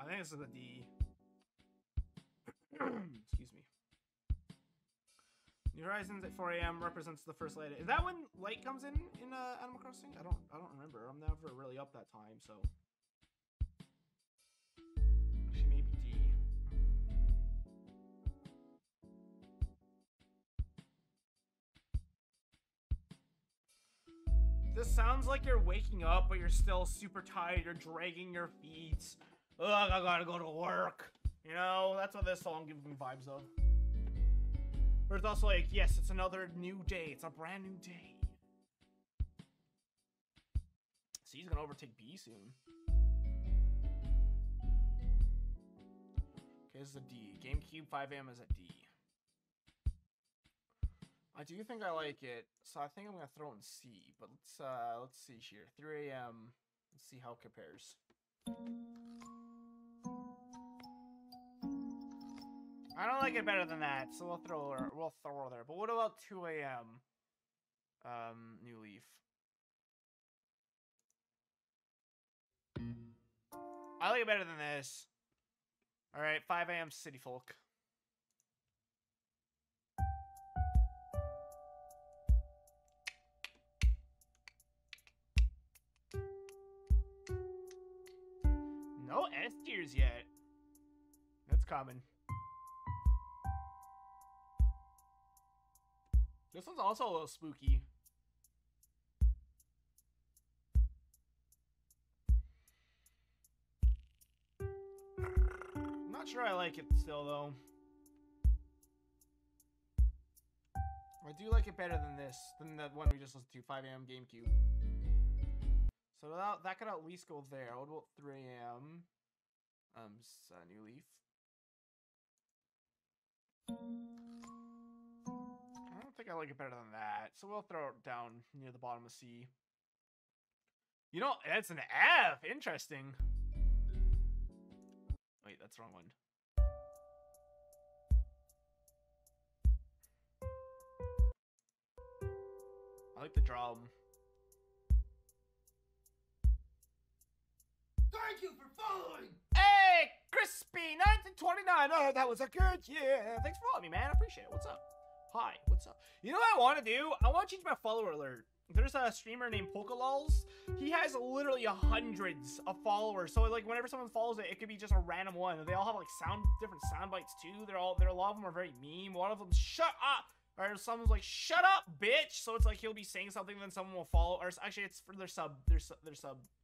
I think this is a D. Excuse me. New Horizons at 4 a.m. represents the first light. Is that when light comes in Animal Crossing? I don't remember. I'm never really up that time, so. She may be D. This sounds like you're waking up, but you're still super tired. You're dragging your feet. Ugh, I gotta go to work. You know, that's what this song gives me vibes of. But it's also like, yes, it's another new day. It's a brand new day. C's gonna overtake B soon. Okay, this is a D. GameCube 5M is a D. I do think I like it, so I think I'm gonna throw in C. But let's see here. 3 a.m. Let's see how it compares. I don't like it better than that, so we'll throw her there. But what about 2 a.m. New Leaf? I like it better than this. All right, 5 a.m. City Folk. No S tiers yet. That's common. This one's also a little spooky. I'm not sure I like it still, though. I do like it better than this, than that one we just listened to, 5 a.m. GameCube. So that could at least go there. What about 3 a.m.? New Leaf. I think I like it better than that, so we'll throw it down near the bottom of C. You know, that's an F. Interesting. Wait, that's the wrong one. I like the drum. Thank you for following. Hey, Crispy, 1929. Oh, that was a good year. Thanks for following me, man. I appreciate it. What's up? Hi, what's up? You know what I want to do? I want to change my follower alert. There's a streamer named Pokalols. He has literally hundreds of followers. So like whenever someone follows it, it could be just a random one. They all have like different sound bites too. A lot of them are very meme. One of them, shut up. Or someone's like, shut up, bitch. So it's like he'll be saying something, then someone will follow. Or actually, it's for their sub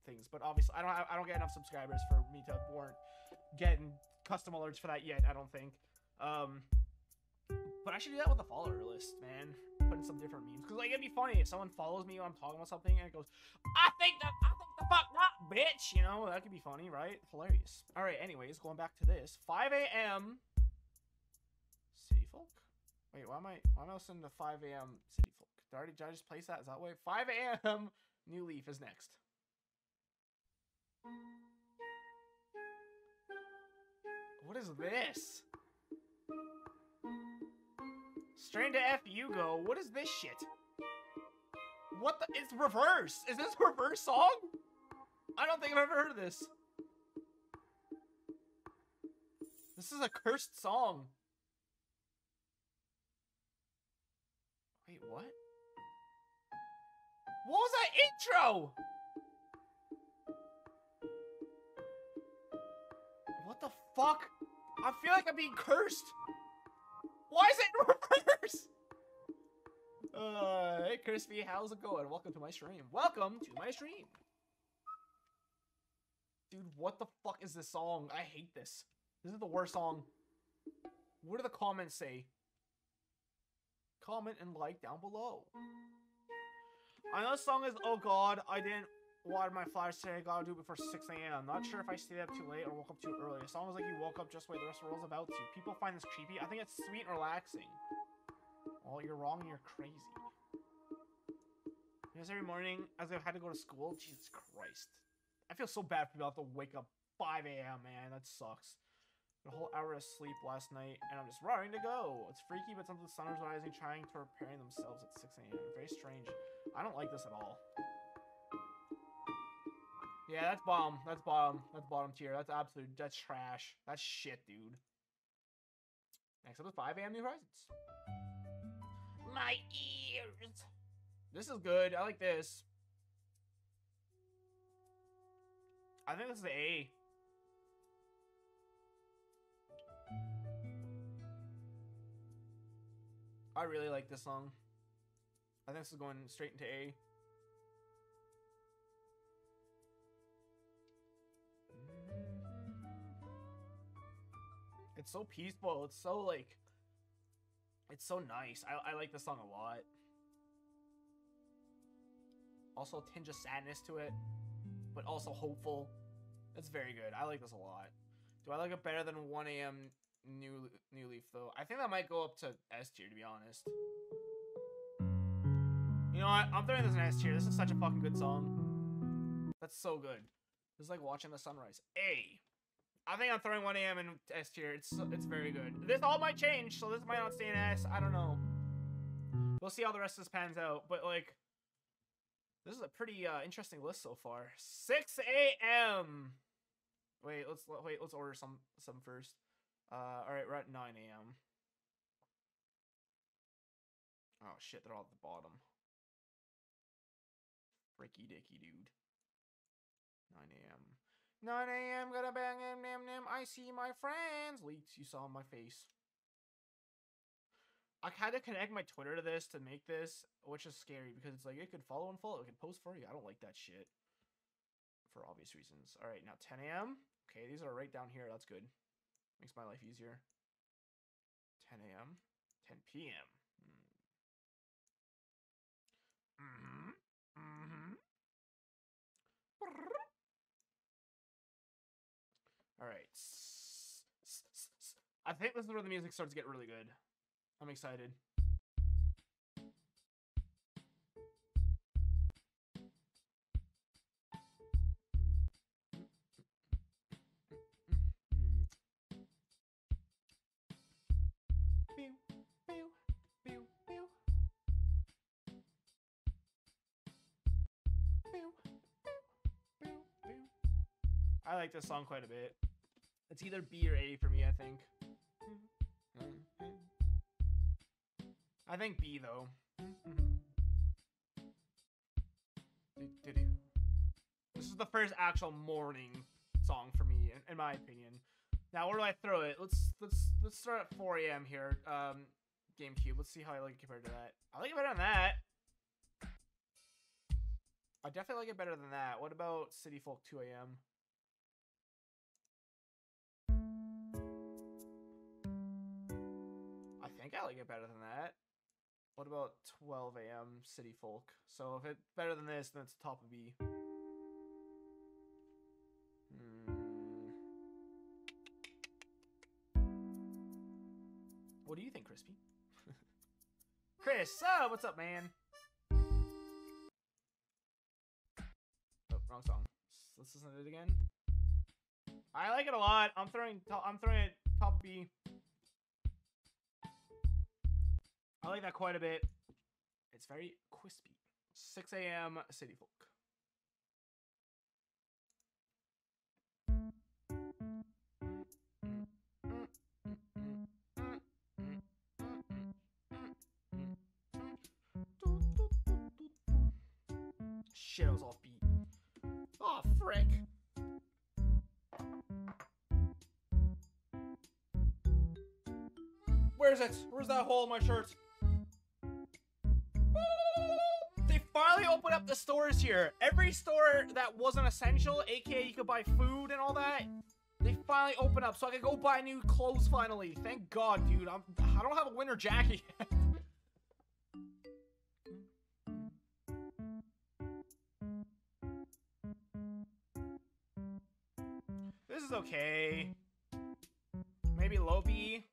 things. But obviously, I don't get enough subscribers for me to warrant getting custom alerts for that yet. I don't think. But I should do that with a follower list, man. Put in some different memes. Because, like, it'd be funny if someone follows me when I'm talking about something and it goes, I think the fuck not, bitch! You know, that could be funny, right? Hilarious. Alright, anyways, going back to this. 5 a.m. City Folk? Wait, why am I listening to 5 a.m. City Folk? Did I just place that? Is that way? 5 a.m. New Leaf is next. What is this? Straight to F you go. What is this shit? What the? It's reverse. Is this a reverse song? I don't think I've ever heard of this. This is a cursed song. Wait, what? What was that intro? What the fuck? I feel like I'm being cursed. Why is it in reverse? Hey, Crispy, how's it going? Welcome to my stream. Welcome to my stream. Dude, what the fuck is this song? I hate this. This is the worst song. What do the comments say? Comment and like down below. I know this song is, oh god, I didn't water my flowers today. I gotta do it before 6 a.m. Not sure if I stayed up too late or woke up too early. It's almost like you woke up just the way the rest of the world's about to. People find this creepy. I think it's sweet and relaxing. Well, you're wrong and you're crazy. Yes, every morning as I've had to go to school. Jesus Christ. I feel so bad for people who have to wake up 5 a.m., man. That sucks. A whole hour of sleep last night, and I'm just raring to go. It's freaky, but something sun is rising, trying to preparing themselves at 6 a.m. Very strange. I don't like this at all. Yeah, that's bomb. That's bottom. That's bottom tier. That's absolute. That's trash. That's shit, dude. Next up is 5 a.m. New Horizons. my ears. This is good. I like this. I think this is the A. I really like this song. I think this is going straight into A. It's so peaceful. It's so like, it's so nice. I like this song a lot. Also a tinge of sadness to it, but also hopeful. It's very good. I like this a lot. Do I like it better than 1 a.m. New Leaf though? I think that might go up to S tier, to be honest. You know what? I'm throwing this in S tier. This is such a fucking good song. That's so good. It's like watching the sunrise. A. I think I'm throwing 1 a.m. in S tier. It's very good. This all might change, so this might not stay in S. I don't know. We'll see how the rest of this pans out. But like, this is a pretty interesting list so far. 6 a.m. Wait, let's order some first. All right, we're at 9 a.m. Oh shit, they're all at the bottom. Fricky dicky dude. 9 a.m. 9 a.m. Gotta bang em, nam, nam. I see my friends. Leaks, you saw my face. I had to connect my Twitter to this to make this, which is scary because it's like it could follow and follow. It could post for you. I don't like that shit for obvious reasons. All right, now 10 a.m. Okay, these are right down here. That's good. Makes my life easier. 10 a.m. 10 p.m. Mm-hmm. Mm-hmm. All right. I think this is where the music starts to get really good. I'm excited. I like this song quite a bit. It's either B or A for me, I think. I think B though. This is the first actual morning song for me, in my opinion. Now, where do I throw it? Let's start at 4 a.m. here. GameCube. Let's see how I like it compared to that. I like it better than that. I definitely like it better than that. What about City Folk 2 a.m.? I think I like it better than that. What about 12 a.m. City Folk? So if it's better than this, then it's top of B. What do you think, Crispy? Chris, oh, what's up, man? Oh, wrong song. Let's listen to it again. I like it a lot. I'm throwing it top of B. I like that quite a bit. It's very crispy. 6 a.m. City Folk. Shit, I was off beat. Oh, frick. Where is it? Where's that hole in my shirt? They finally opened up the stores here. Every store that wasn't essential, aka you could buy food and all that, they finally opened up, so I could go buy new clothes finally. Thank God, dude. I don't have a winter jacket yet. This is okay. Maybe low B.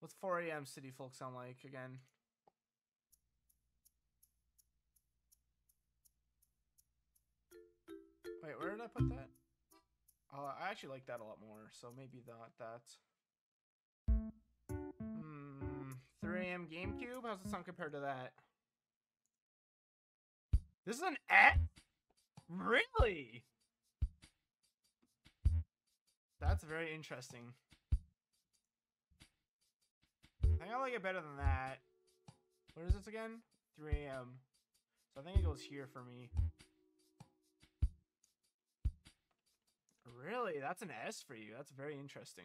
What's 4 a.m. City Folk sound like again? Wait, where did I put that? I actually like that a lot more, so maybe not that. 3 a.m. GameCube? How's it sound compared to that? This is an A? Really? That's very interesting. I think I like it better than that. What is this again? 3 a.m. So I think it goes here for me. Really? That's an S for you. That's very interesting.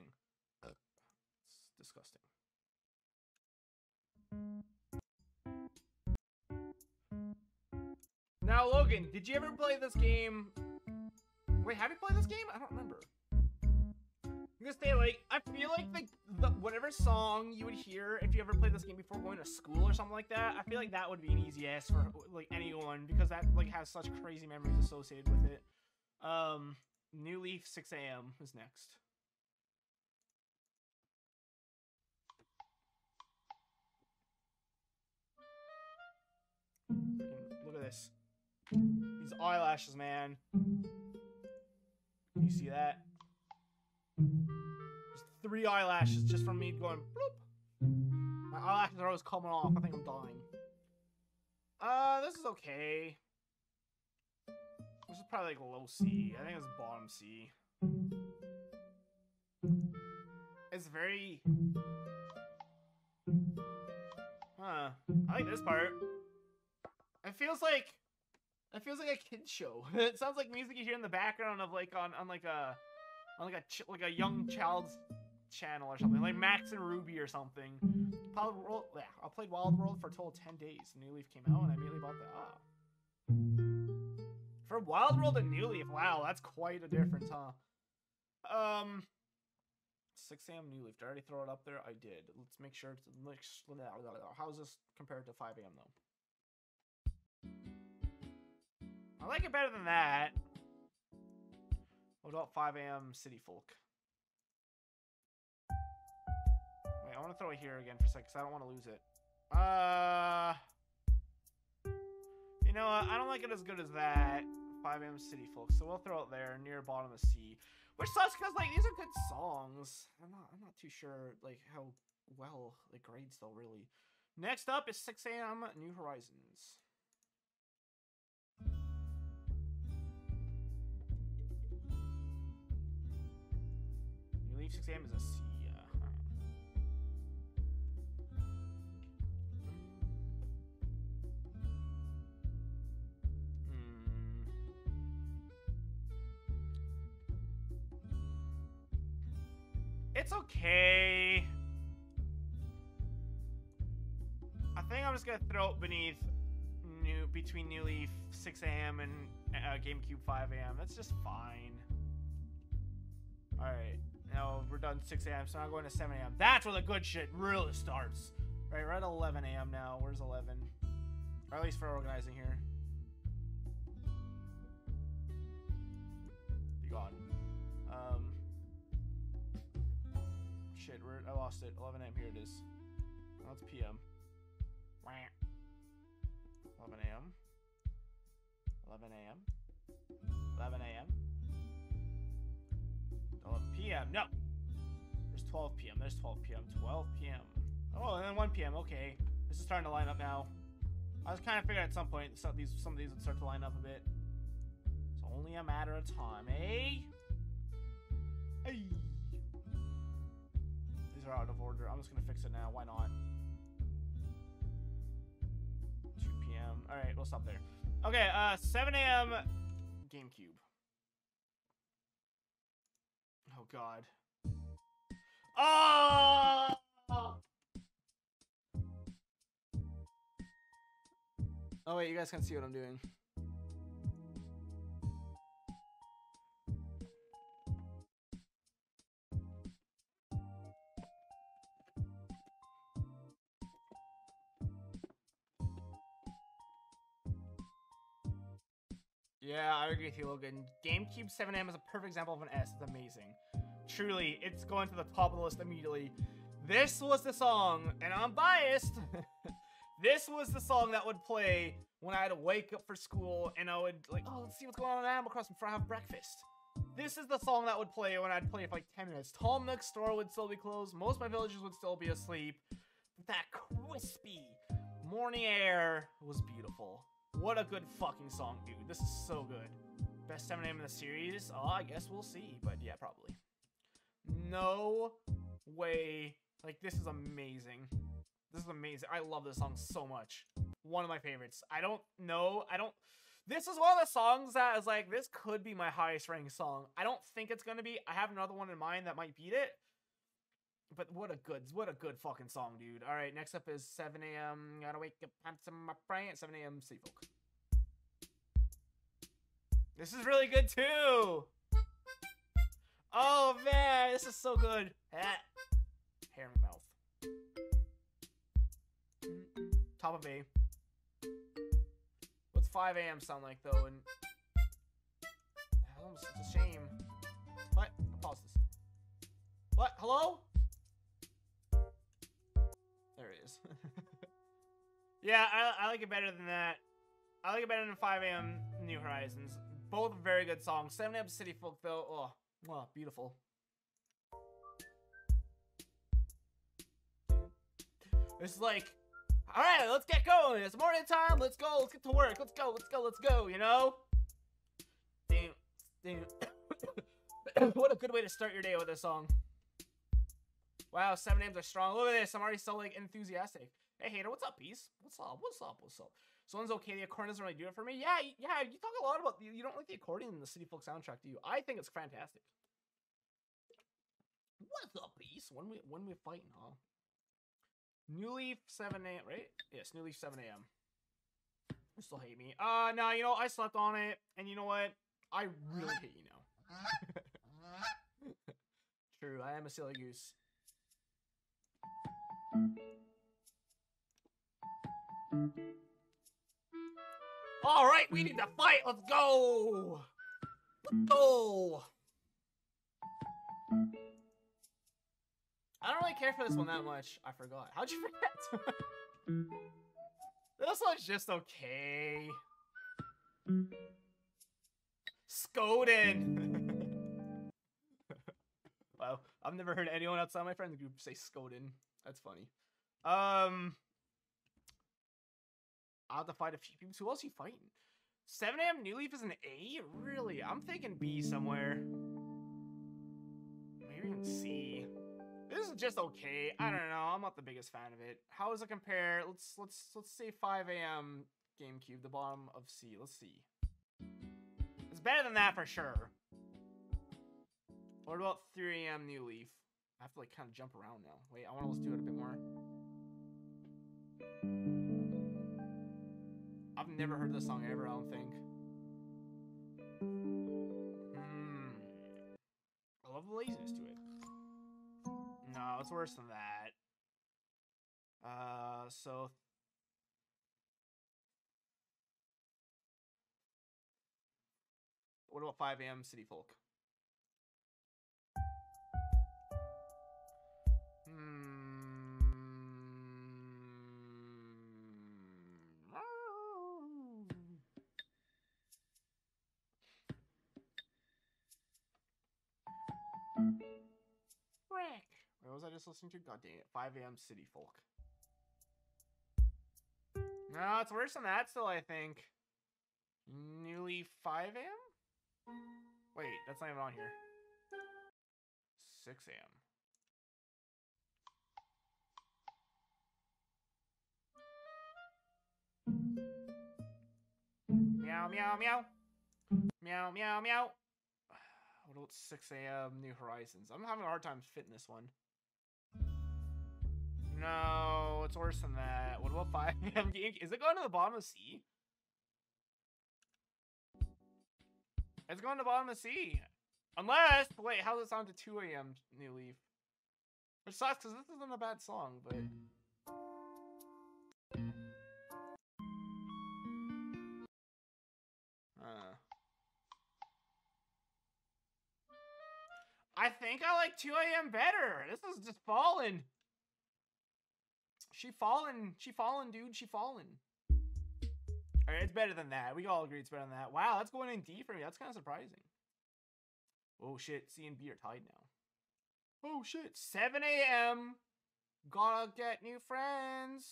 It's disgusting. Now, Logan, did you ever play this game? Wait, have you played this game? I don't remember. I'm gonna say, like, I feel like the whatever song you would hear if you ever played this game before going to school or something like that, I feel like that would be an easy S for, like, anyone, because that, like, has such crazy memories associated with it. New Leaf 6 a.m. is next. Look at this. These eyelashes, man. Can you see that? There's 3 eyelashes just from me going bloop. My eyelashes are always coming off. I think I'm dying. This is okay. This is probably like low C. I think it's bottom C. It's very... huh. I like this part. It feels like a kid's show. It sounds like music you hear in the background of like on like a young child's channel or something, like Max and Ruby or something. I played Wild World for a total of 10 days. New Leaf came out and I immediately bought the for Wild World and New Leaf. Wow, that's quite a difference, huh? 6 a.m. New Leaf. Did I already throw it up there? I did. Let's make sure. How's this compared to 5 a.m. though? I like it better than that. What about 5 a.m. City Folk? Wait, I want to throw it here again for a sec, because I don't want to lose it. You know what? I don't like it as good as that. 5 a.m. City Folk, so we'll throw it there, near bottom of C. Which sucks, because, like, these are good songs. I'm not too sure, like, how well it grades, though, really. Next up is 6 a.m. New Horizons. Leaf 6 a.m. is a C. It's okay. I think I'm just gonna throw it between New Leaf 6 a.m. and GameCube 5 a.m. That's just fine. All right. No, we're done 6 a.m., so now I'm going to 7 a.m. That's where the good shit really starts. Right, we're at 11 a.m. now. Where's 11? Or at least for organizing here. Be gone. Shit, I lost it. 11 a.m., here it is. Now it's p.m. 11 a.m. 11 a.m. 11 a.m. 11 p.m. No! There's 12 p.m. There's 12 p.m. 12 p.m. Oh, and then 1 p.m. Okay. This is starting to line up now. I was kind of figuring at some point some of these would start to line up a bit. It's only a matter of time, eh? Hey. These are out of order. I'm just going to fix it now. Why not? 2 p.m. Alright, we'll stop there. Okay, 7 a.m. GameCube. Oh god. Oh! Oh wait, you guys can see what I'm doing. Yeah, I agree with you, Logan. GameCube 7M is a perfect example of an S. It's amazing. Truly, it's going to the top of the list immediately. This was the song, and I'm biased. This was the song that would play when I had to wake up for school, and I would, like, oh, let's see what's going on in Animal Crossing before I have breakfast. This is the song that would play when I'd play it for, like, 10 minutes. Tom Nook's store would still be closed. Most of my villagers would still be asleep. But that crispy morning air was beautiful. What a good fucking song, dude. This is so good. Best 7 a.m. in the series? Oh, I guess we'll see. But yeah, probably. No way. Like, this is amazing. This is amazing. I love this song so much. One of my favorites. I don't know. This is one of the songs that is like, this could be my highest ranked song. I don't think it's going to be. I have another one in mind that might beat it. But what a good fucking song, dude. All right, next up is 7 a.m. Gotta wake up, pants in my brain. 7 a.m. Sea Folk. This is really good too. Oh man, this is so good. Ah. Hair in my mouth. Top of A. What's 5 a.m. sound like though? And oh, it's a shame. What? I'll pause this. What? Hello? There it is. Yeah, I like it better than that. I like it better than 5 a.m. New Horizons. Both very good songs. 7 a.m. City Folk though. Oh. Wow, beautiful. It's like, all right, let's get going. It's morning time. Let's go. Let's get to work. Let's go. Let's go. Let's go. You know? Damn. What a good way to start your day with this song. Wow, 7 names are strong. Look at this. I'm already so like enthusiastic. Hey, hater, what's up, peace? What's up? What's up? What's up? Someone's okay. The accordion doesn't really do it for me. Yeah. You talk a lot about you don't like the accordion in the City Folk soundtrack, do you? I think it's fantastic. What's up, peace? When we fighting, huh? New Leaf 7 a.m. Right? Yes, New Leaf 7 a.m. You still hate me? No. You know I slept on it, and you know what? I really hate you now. True. I am a silly goose. All right, we need to fight. Let's go. Oh. I don't really care for this one that much. I forgot. How'd you forget? This one's just okay. Skoden. Wow, I've never heard anyone outside my friend group say Skoden. That's funny. I'll have to fight a few people. Who else are you fighting? 7 a.m. New Leaf is an A? Really? I'm thinking B somewhere. Maybe even C. This is just okay. I don't know. I'm not the biggest fan of it. How does it compare? Let's say 5 a.m. GameCube, the bottom of C. Let's see. It's better than that for sure. What about 3 a.m. New Leaf? I have to like kind of jump around now. Wait, I want to let's do it a bit more. I've never heard this song ever, I don't think. I love the laziness to it. No, it's worse than that. So. What about 5 a.m. City Folk? What was I just listening to? God dang it. 5 a.m. City Folk. No, it's worse than that still, I think. Newly 5 a.m.? Wait, that's not even on here. 6 a.m. Meow, meow, meow. Meow, meow, meow. What about 6 a.m. New Horizons? I'm having a hard time fitting this one. No, it's worse than that. What about 5 a.m. game? Is it going to the bottom of C? It's going to the bottom of C. Unless, wait, how does it sound to 2 a.m. New Leaf? Which sucks, because this isn't a bad song, but... I think I like 2 a.m. better. This is just falling. She fallen, dude. She fallen. All right, it's better than that. We all agree it's better than that. Wow, that's going in D for me. That's kind of surprising. Oh, shit. C and B are tied now. Oh, shit. 7 a.m. Gotta get new friends.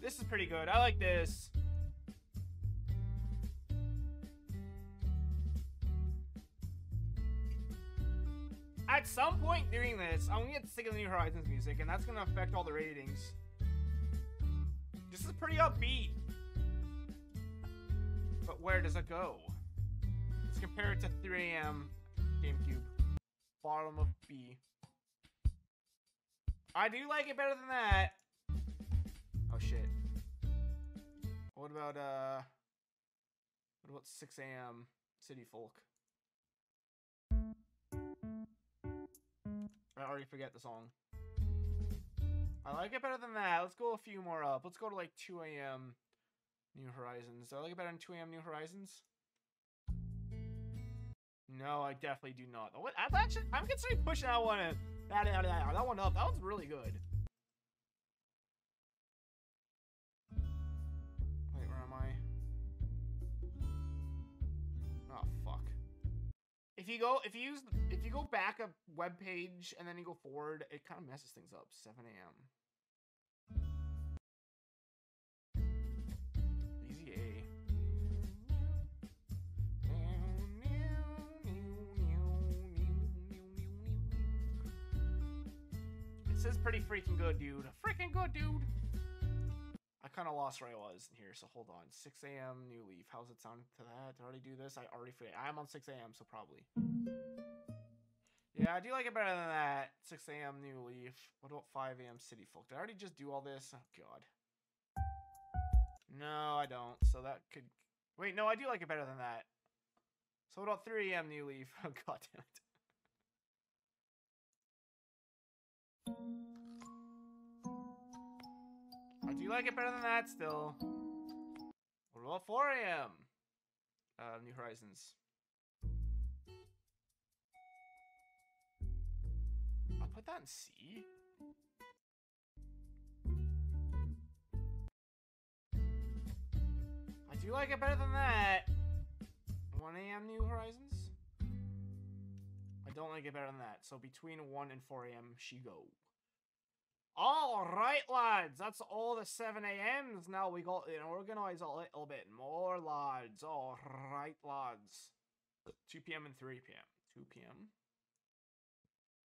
This is pretty good. I like this. I At some point during this, I'm gonna get sick of the New Horizons music, and that's gonna affect all the ratings. This is pretty upbeat. But where does it go? Let's compare it to 3 AM GameCube. Bottom of B. I do like it better than that. Oh shit. What about 6 AM City Folk? I already forget the song. I like it better than that. Let's go a few more up. Let's go to like 2 AM New Horizons. Do I like it better than 2 AM New Horizons? No, I definitely do not. Oh, what? That's actually, I'm considering pushing that one in. That one up. That one's really good. Wait, where am I? Oh fuck. If you go back a web page and then you go forward, it kind of messes things up. 7 AM. Easy A. This is pretty freaking good, dude. Freaking good, dude. I kind of lost where I was in here, so hold on. 6 AM New Leaf. How's it sound to that? Did I already do this? I already forget. I'm on 6 AM, so probably. Yeah, I do like it better than that. 6 AM New Leaf. What about 5 AM City Folk? Did I already just do all this? Oh, God. No, I don't. So that could... Wait, no, I do like it better than that. So what about 3 AM New Leaf? Oh, God damn it. I do like it better than that still. What about 4 AM? New Horizons. I'll put that in C. I do like it better than that. 1 AM New Horizons. I don't like it better than that. So between 1 and 4 AM, she go. All right, lads, that's all the 7 AMs. Now we got to organize a little bit more, lads. All right, lads. 2 PM and 3 PM. 2 PM.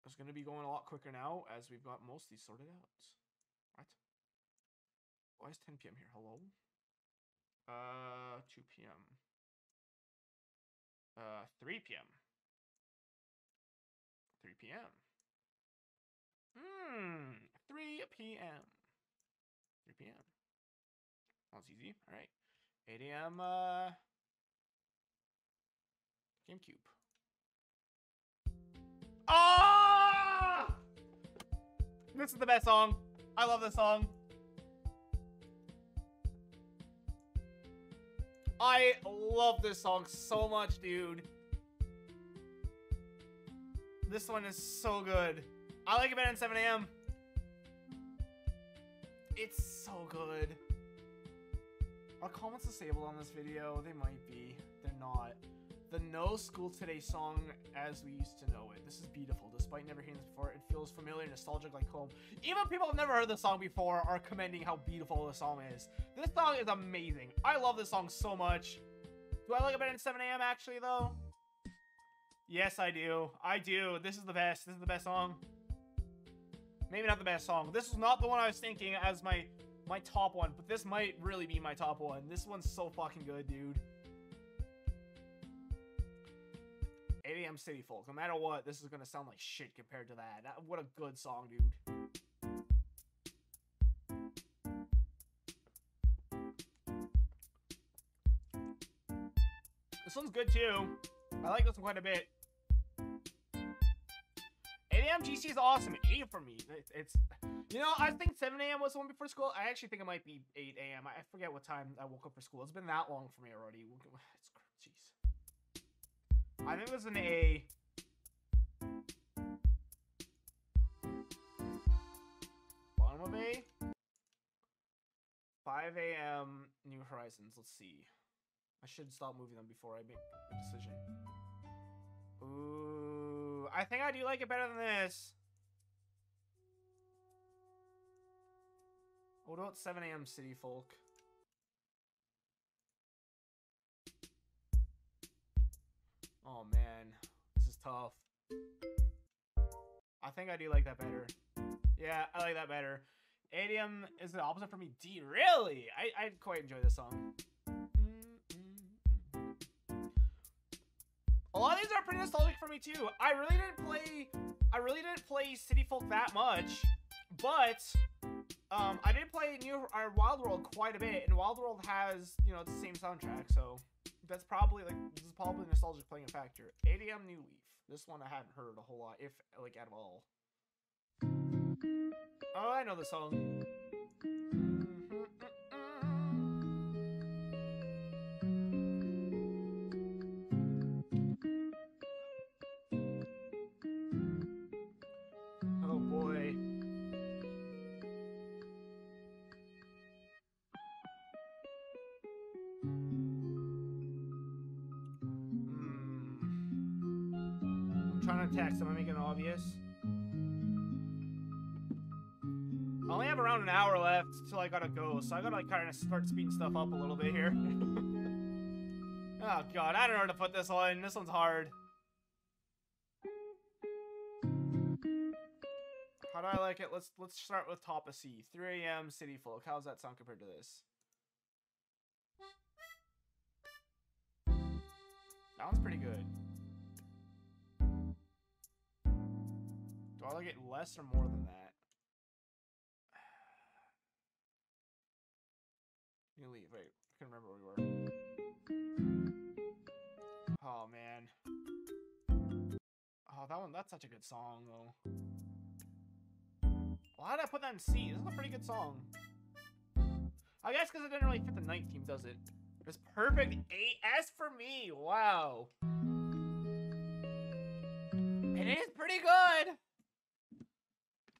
It's going to be going a lot quicker now as we've got most of these sorted out. What? Why is 10 PM here? Hello? 2 PM. 3 PM. 3 PM. 3 PM. 3 PM. Well, that's easy. All right. 8 AM. GameCube. Ah! Oh! This is the best song. I love this song. I love this song so much, dude. This one is so good. I like it better than 7 AM. It's so good. Are comments disabled on this video? They might be. They're not. The No School Today song as we used to know it. This is beautiful. Despite never hearing this before, it feels familiar and nostalgic like home. Even people who've never heard this song before are commending how beautiful this song is. This song is amazing. I love this song so much. Do I like it better than 7 AM actually though? Yes, I do. I do. This is the best. This is the best song. Maybe not the best song. This was not the one I was thinking as my top one, but this might really be my top one. This one's so fucking good, dude. 8 AM City Folk. No matter what, this is gonna sound like shit compared to that. What a good song, dude. This one's good too. I like this one quite a bit. 8 AM GC is awesome. 8 for me. It's, you know, I think 7 AM was the one before school. I actually think it might be 8 AM. I forget what time I woke up for school. It's been that long for me already. It's jeez. I think it was an A. Bottom of A. 5 AM New Horizons. Let's see. I should stop moving them before I make a decision. Ooh. I think I do like it better than this. What about 7 AM City Folk? Oh man, this is tough. I think I do like that better. Yeah, I like that better. Adium is the opposite for me. D, really? I quite enjoy this song. A lot of these are pretty nostalgic for me too. I really didn't play City Folk that much, but I did play Wild World quite a bit, and Wild World has, you know, the same soundtrack, so that's probably like, this is probably nostalgic playing a factor. ADM New Leaf. This one I haven't heard a whole lot, if like at all. Oh, I know the song. Text, am I making it obvious? I only have around an hour left till I gotta go, so I gotta like kind of start speeding stuff up a little bit here. Oh god, I don't know where to put this one. This one's hard. How do I like it? Let's start with top of C. 3 a.m. City Folk. How's that sound compared to this? That one's pretty good. Do I like it less or more than that? You leave. Wait, I can't remember where we were. Oh, man. Oh, that one, that's such a good song, though. Why did I put that in C? This is a pretty good song. I guess because it didn't really fit the night theme, does it? It's perfect AS for me. Wow. It is pretty good.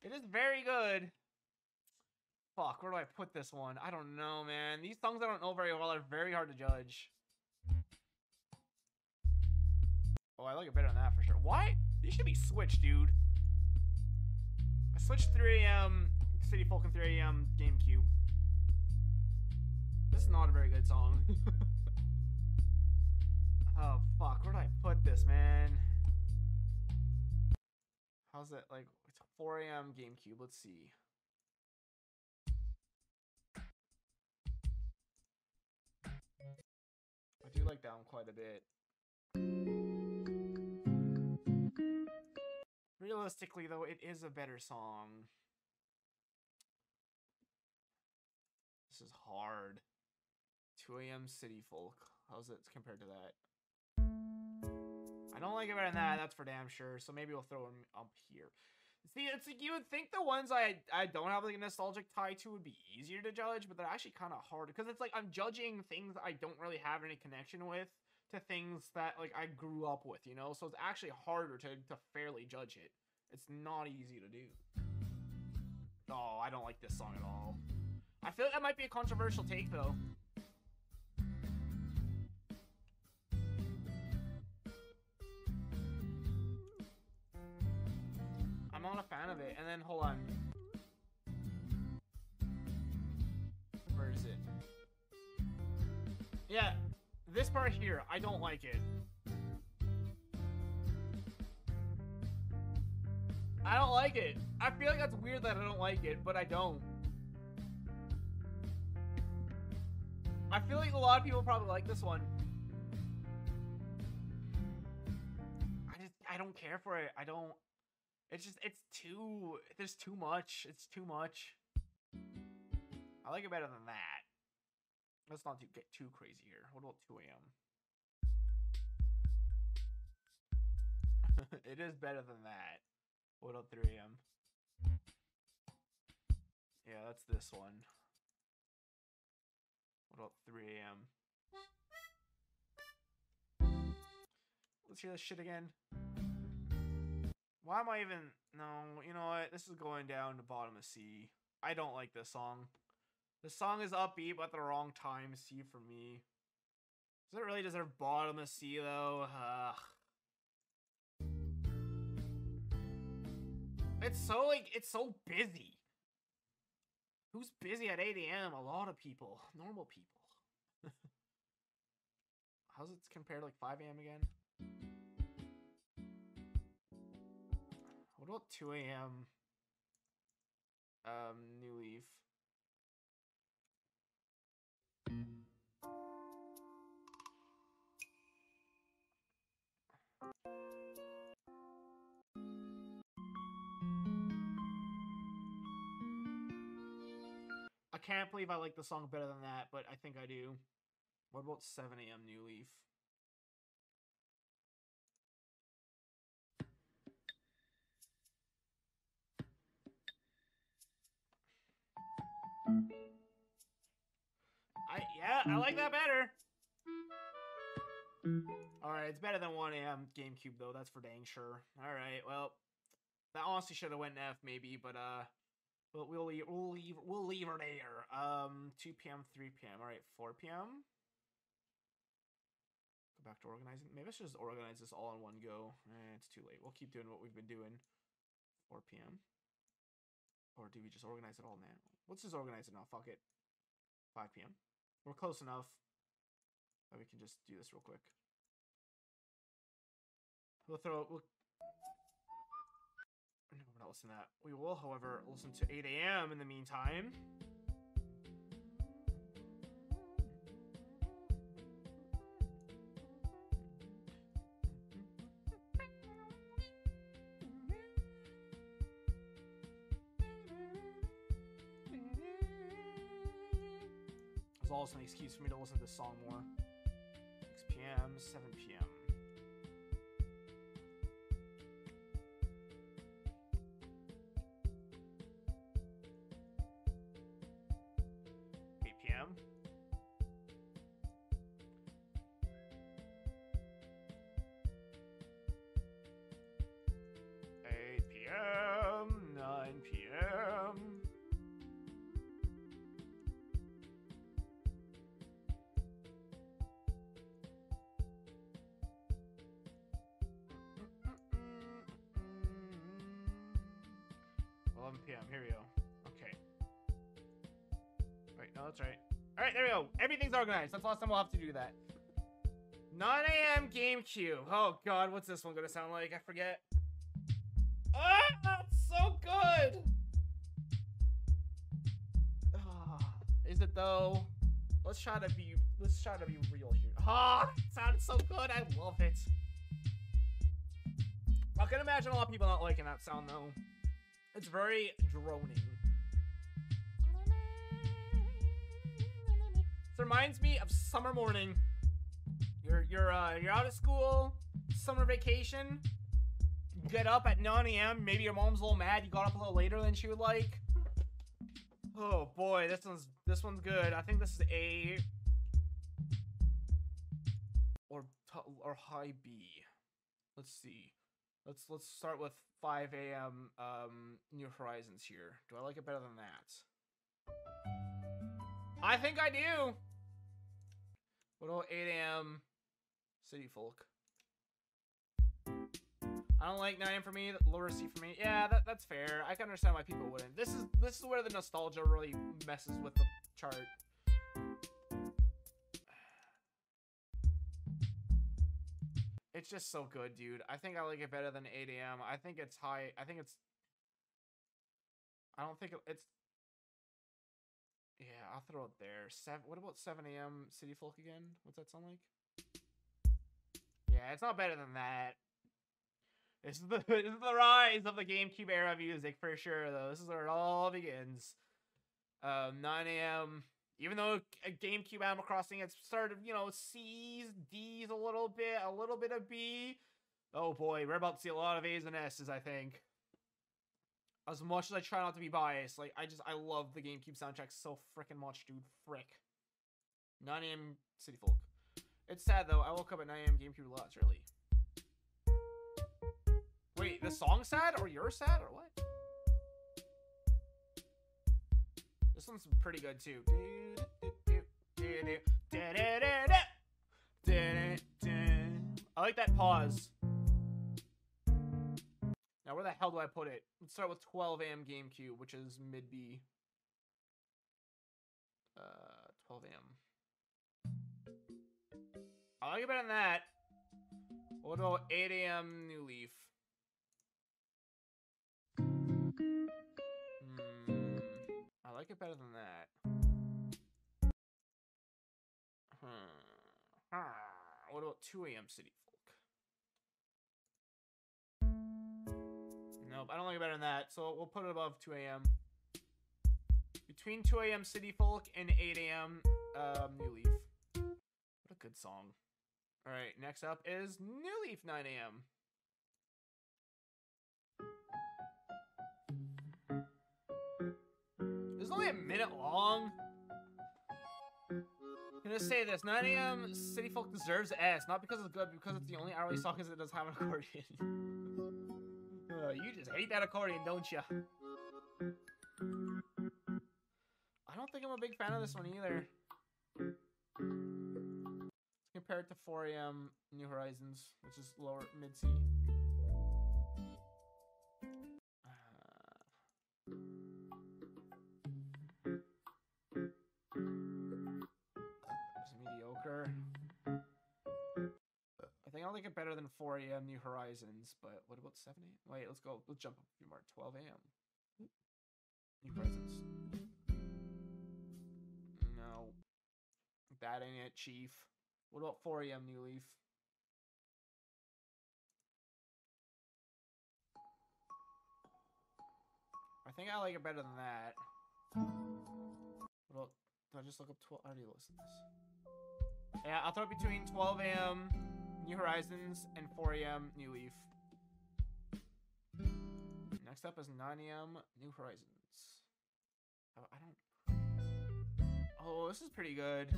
It is very good. Fuck, where do I put this one? I don't know, man. These songs I don't know very well are very hard to judge. Oh, I like it better than that for sure. Why? These should be switched, dude. I switched 3 a.m. City Folk and 3 a.m. GameCube. This is not a very good song. Oh, fuck, where do I put this, man? How's that, like, it's 4 a.m. GameCube, let's see. I do like that one quite a bit. Realistically, though, it is a better song. This is hard. 2 a.m. City Folk. How's it compared to that? I don't like it better than that, that's for damn sure, so maybe we'll throw them up here. See, it's like you would think the ones I don't have like a nostalgic tie to would be easier to judge, but they're actually kind of hard, because it's like I'm judging things I don't really have any connection with to things that like I grew up with, you know? So it's actually harder to fairly judge it. It's not easy to do. Oh, I don't like this song at all. I feel like that might be a controversial take, though. I'm not a fan of it. And then hold on, where is it? Yeah, this part here, I don't like it. I don't like it. I feel like that's weird that I don't like it, but I don't. I feel like a lot of people probably like this one. I don't care for it. I don't. It's just, there's too much. It's too much. I like it better than that. Let's not get too crazy here. What about 2 a.m.? It is better than that. What about 3 a.m.? Yeah, that's this one. What about 3 a.m.? Let's hear this shit again. Why am I even... No, you know what? This is going down to bottom of C. I don't like this song. The song is upbeat, but the wrong time C for me. Does it really deserve bottom of C, though? Ugh. It's so, like, it's so busy. Who's busy at 8 a.m.? A lot of people. Normal people. How's it compared to, like, 5 a.m. again? about 2 a.m. New Leaf? I can't believe I like the song better than that, but I think I do. What about 7 a.m. New Leaf? Yeah, I like that better. Alright, it's better than 1 a.m. GameCube, though. That's for dang sure. Alright, well, that honestly should have went F, maybe, but, we'll leave her there. 2 p.m., 3 p.m., alright, 4 p.m.? Go back to organizing. Maybe I should just organize this all in one go. Eh, it's too late. We'll keep doing what we've been doing. 4 p.m.? Or do we just organize it all now? Let's just organize it now. Fuck it. 5 p.m. We're close enough that we can just do this real quick. We'll throw... No, we're not listening to that. We will, however, listen to 8 a.m. in the meantime. Also an excuse for me to listen to this song more. 6 p.m., 7 p.m. Here we go. Okay. Right, no, that's right. Alright, there we go. Everything's organized. That's the last time we'll have to do that. 9 a.m. GameCube. Oh, God. What's this one going to sound like? I forget. Ah, that's so good! Is it, though? Let's try to be real here. Ah, it sounded so good. I love it. I can imagine a lot of people not liking that sound, though. It's very droning. This reminds me of summer morning. You're out of school, summer vacation. You get up at 9 a.m. Maybe your mom's a little mad. You got up a little later than she would like. Oh boy, this one's good. I think this is A or high B. Let's see. Let's start with 5 a.m. New Horizons here. Do I like it better than that? I think I do. What about 8 a.m. City Folk? I don't like 9 a.m. for me. Lower C for me. Yeah, that's fair. I can understand why people wouldn't. This is where the nostalgia really messes with the chart. It's just so good, dude. I think I like it better than 8 a.m. I think it's high. I think it's... I don't think it's... Yeah, I'll throw it there. What about 7 a.m. City Folk again? What's that sound like? Yeah, it's not better than that. This is the rise of the GameCube era music for sure, though. This is where it all begins. 9 a.m. Even though GameCube Animal Crossing had started, you know, C's, D's a little bit of B. Oh boy, we're about to see a lot of A's and S's, I think. As much as I try not to be biased, like, I love the GameCube soundtrack so freaking much, dude. Frick. 9 a.m. City Folk. It's sad, though. I woke up at 9 a.m. GameCube lots, really. Wait, the song's sad? Or you're sad? Or what? This one's pretty good too. I like that pause. Now where the hell do I put it? Let's start with 12 a.m. GameCube, which is mid B. 12 a.m. I like it better than that. What about 8 a.m. New Leaf? I like it better than that. What about 2 a.m. City Folk? Nope, I don't like it better than that, so we'll put it above 2 a.m. Between 2 a.m. City Folk and 8 a.m. New Leaf. What a good song. Alright, next up is New Leaf 9 a.m. This is only a minute long. I'm gonna say this, 9 a.m. City Folk deserves S, not because it's good, but because it's the only hourly song that doesn't have an accordion. You just hate that accordion, don't you? I don't think I'm a big fan of this one either. Let's compare it to 4 a.m. New Horizons, which is lower mid C. I like it better than 4 a.m. New Horizons, but what about 7 a.m.? Wait, let's go. We'll jump up a few more. 12 a.m. New Horizons. No. That ain't it, Chief. What about 4 a.m. New Leaf? I think I like it better than that. What about, do I just look up 12? I already listened to this. Yeah, I'll throw it between 12 a.m. New Horizons and 4 a.m. New Leaf. Next up is 9 a.m. New Horizons. Oh, I don't. Oh, this is pretty good.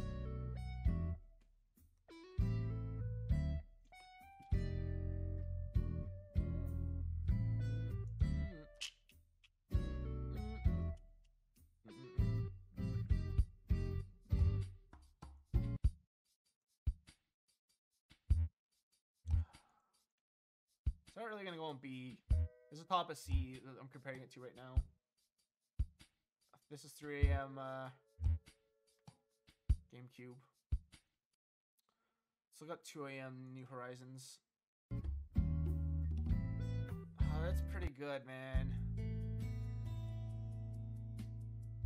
It's not really gonna go on B. This is top of C that I'm comparing it to right now. This is 3 a.m. GameCube. Still got 2 a.m. New Horizons. Oh, that's pretty good, man.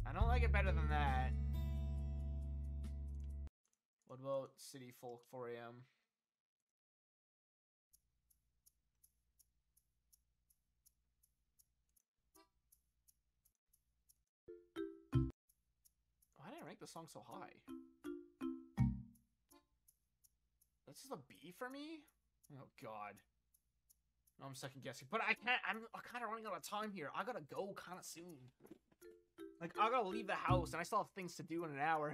I don't like it better than that. What about City Folk 4 a.m.? Rank the song so high. This is a B for me. Oh God. No, I'm second guessing, but I can't. I'm kind of running out of time here. I gotta go kind of soon. Like I gotta leave the house, and I still have things to do in an hour.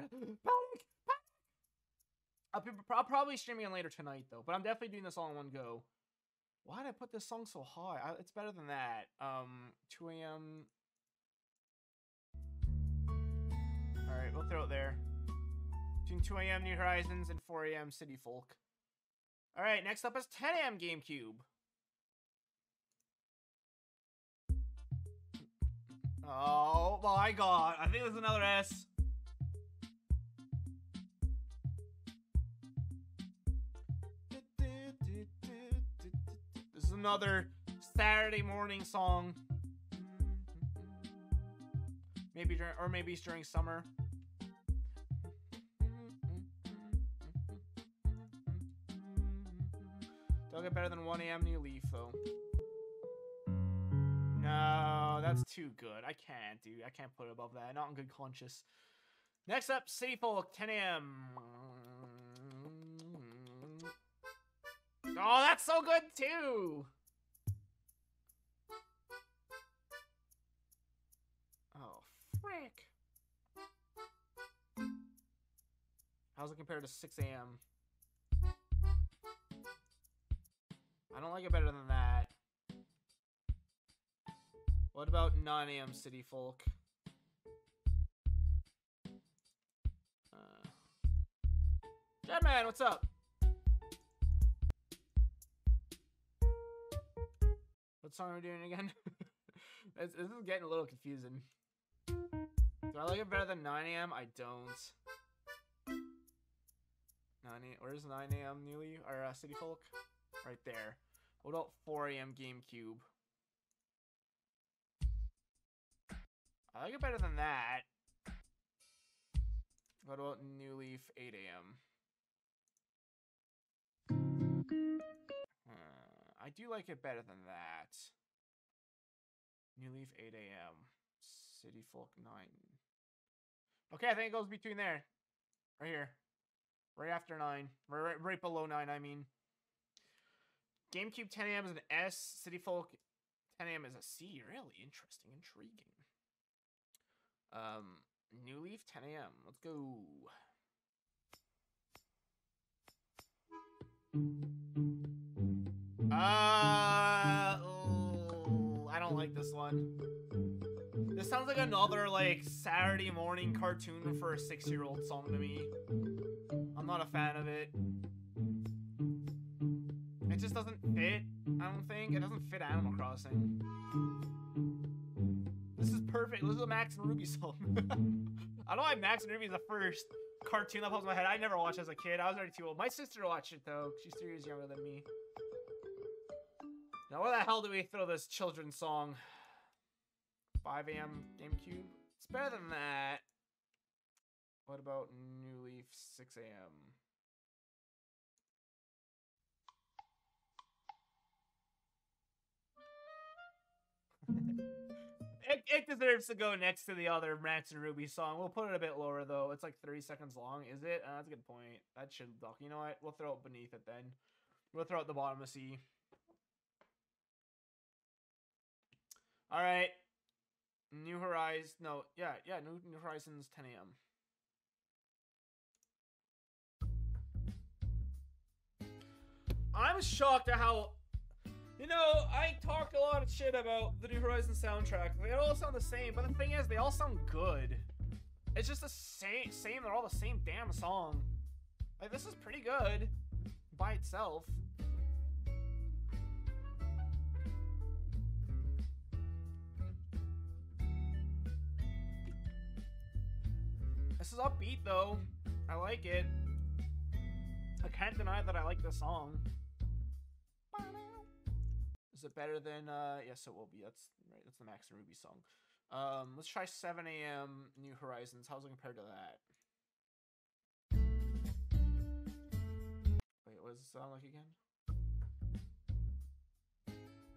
I'll probably stream it later tonight though, but I'm definitely doing this all in one go. Why did I put this song so high? It's better than that. 2 a.m. Alright, we'll throw it there. Between 2 a.m. New Horizons and 4 a.m. City Folk. Alright, next up is 10 a.m. GameCube. Oh my God, I think there's another S. This is another Saturday morning song. Maybe during, or maybe it's during summer. They'll get better than 1 a.m. New Leaf, though. No, that's too good. I can't, dude. I can't put it above that. Not in good conscience. Next up, City Folk, 10 a.m. Oh, that's so good, too! Frick. How's it compared to 6 a.m.? I don't like it better than that. What about 9 a.m. City Folk? Jetman, what's up? What song are we doing again? This is getting a little confusing. Do I like it better than 9 a.m.? I don't. 9 a.m. Where's 9 a.m. newly or City Folk? Right there. What about 4 a.m. GameCube? I like it better than that. What about New Leaf 8 a.m.? I do like it better than that. New Leaf 8 a.m. City Folk 9. Okay, I think it goes between there. Right here. Right after 9. Right below 9, I mean. GameCube 10 a.m. is an S. City Folk 10 a.m. is a C. Really interesting. Intriguing. New Leaf 10 a.m. Let's go. I don't like this one. This sounds like another, like, Saturday morning cartoon for a 6-year-old song to me. I'm not a fan of it. It just doesn't fit, I don't think. It doesn't fit Animal Crossing. This is perfect. This is a Max and Ruby song. I don't like Max and Ruby is the first cartoon that pops in my head. I never watched as a kid. I was already too old. My sister watched it, though. She's 3 years younger than me. Now, where the hell do we throw this children's song? 5 a.m. GameCube? It's better than that. What about New Leaf 6 a.m.? It deserves to go next to the other Max and Ruby song. We'll put it a bit lower, though. It's like 30 seconds long, is it? That's a good point. That should look. You know what? We'll throw it beneath it, then. We'll throw it at the bottom of C. All right. New Horizons. No, yeah. New Horizons, 10 a.m. I'm shocked at how... You know, I talked a lot of shit about the New Horizons soundtrack. They all sound the same, but the thing is, they all sound good. It's just the same. They're all the same damn song. Like, this is pretty good by itself. This is upbeat, though. I like it. I can't deny that I like this song. Is it better than, yes, it will be. That's right. That's the Max and Ruby song. Let's try 7 a.m. New Horizons. How's it compared to that? Wait, what does it sound like again?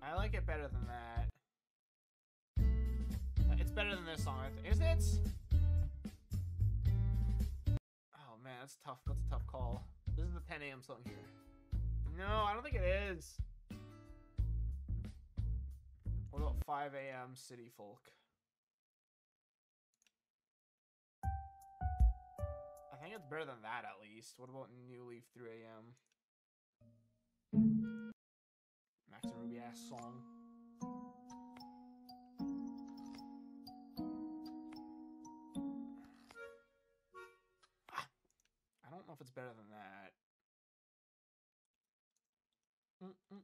I like it better than that. It's better than this song, I think. Is it? Oh, man, that's tough. That's a tough call. This is the 10 a.m. song here. No, I don't think it is. What about 5 a.m. City Folk? I think it's better than that, at least. What about New Leaf 3 a.m.? Max and Ruby ass song. I don't know if it's better than that.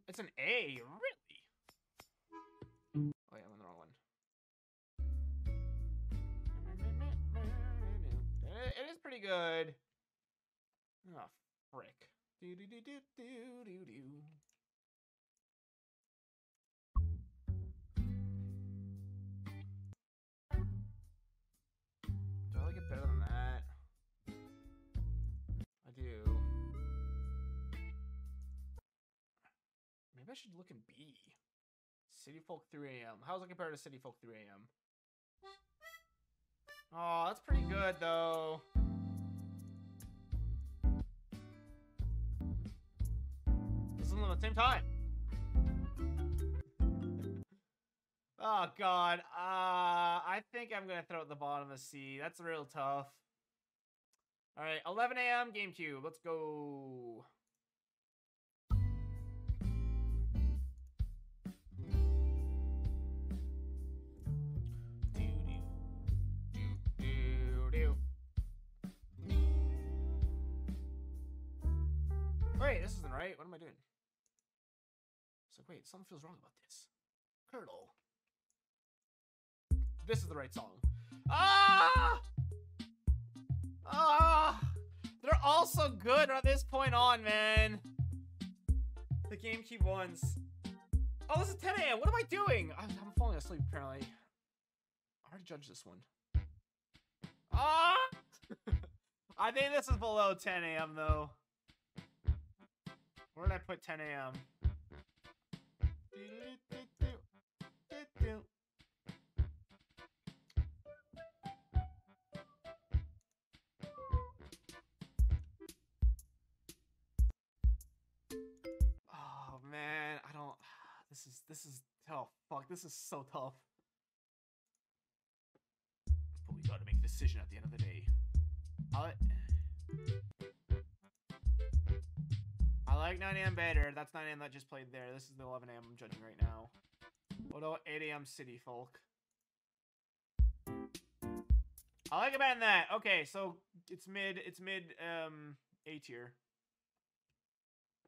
It's an A, really? Wait, I'm on the wrong one. It is pretty good. Oh, frick. Do I like it better than that? I do. Maybe I should look in B. City Folk 3 a.m. How's it compared to City Folk 3 a.m.? Oh, that's pretty good, though. This is at the same time. Oh, God. I think I'm going to throw it at the bottom of C. That's real tough. All right, 11 a.m. GameCube. Let's go. Wait, this isn't right. What am I doing? It's like, wait, something feels wrong about this. Curdle. This is the right song. Ah! Ah! They're all so good from this point on, man. The GameCube ones. Oh, this is 10 a.m. What am I doing? I'm falling asleep, apparently. hard to judge this one. Ah! I think this is below 10 a.m. though. Where did I put 10 a.m.? Oh man, I don't. This is tough. Fuck, this is so tough. But we gotta make a decision at the end of the day. I like 9 a.m. better. That's 9 a.m. that just played there. This is the 11 a.m. I'm judging right now. What about 8 a.m. City Folk? I like it better than that. Okay, so it's mid A tier.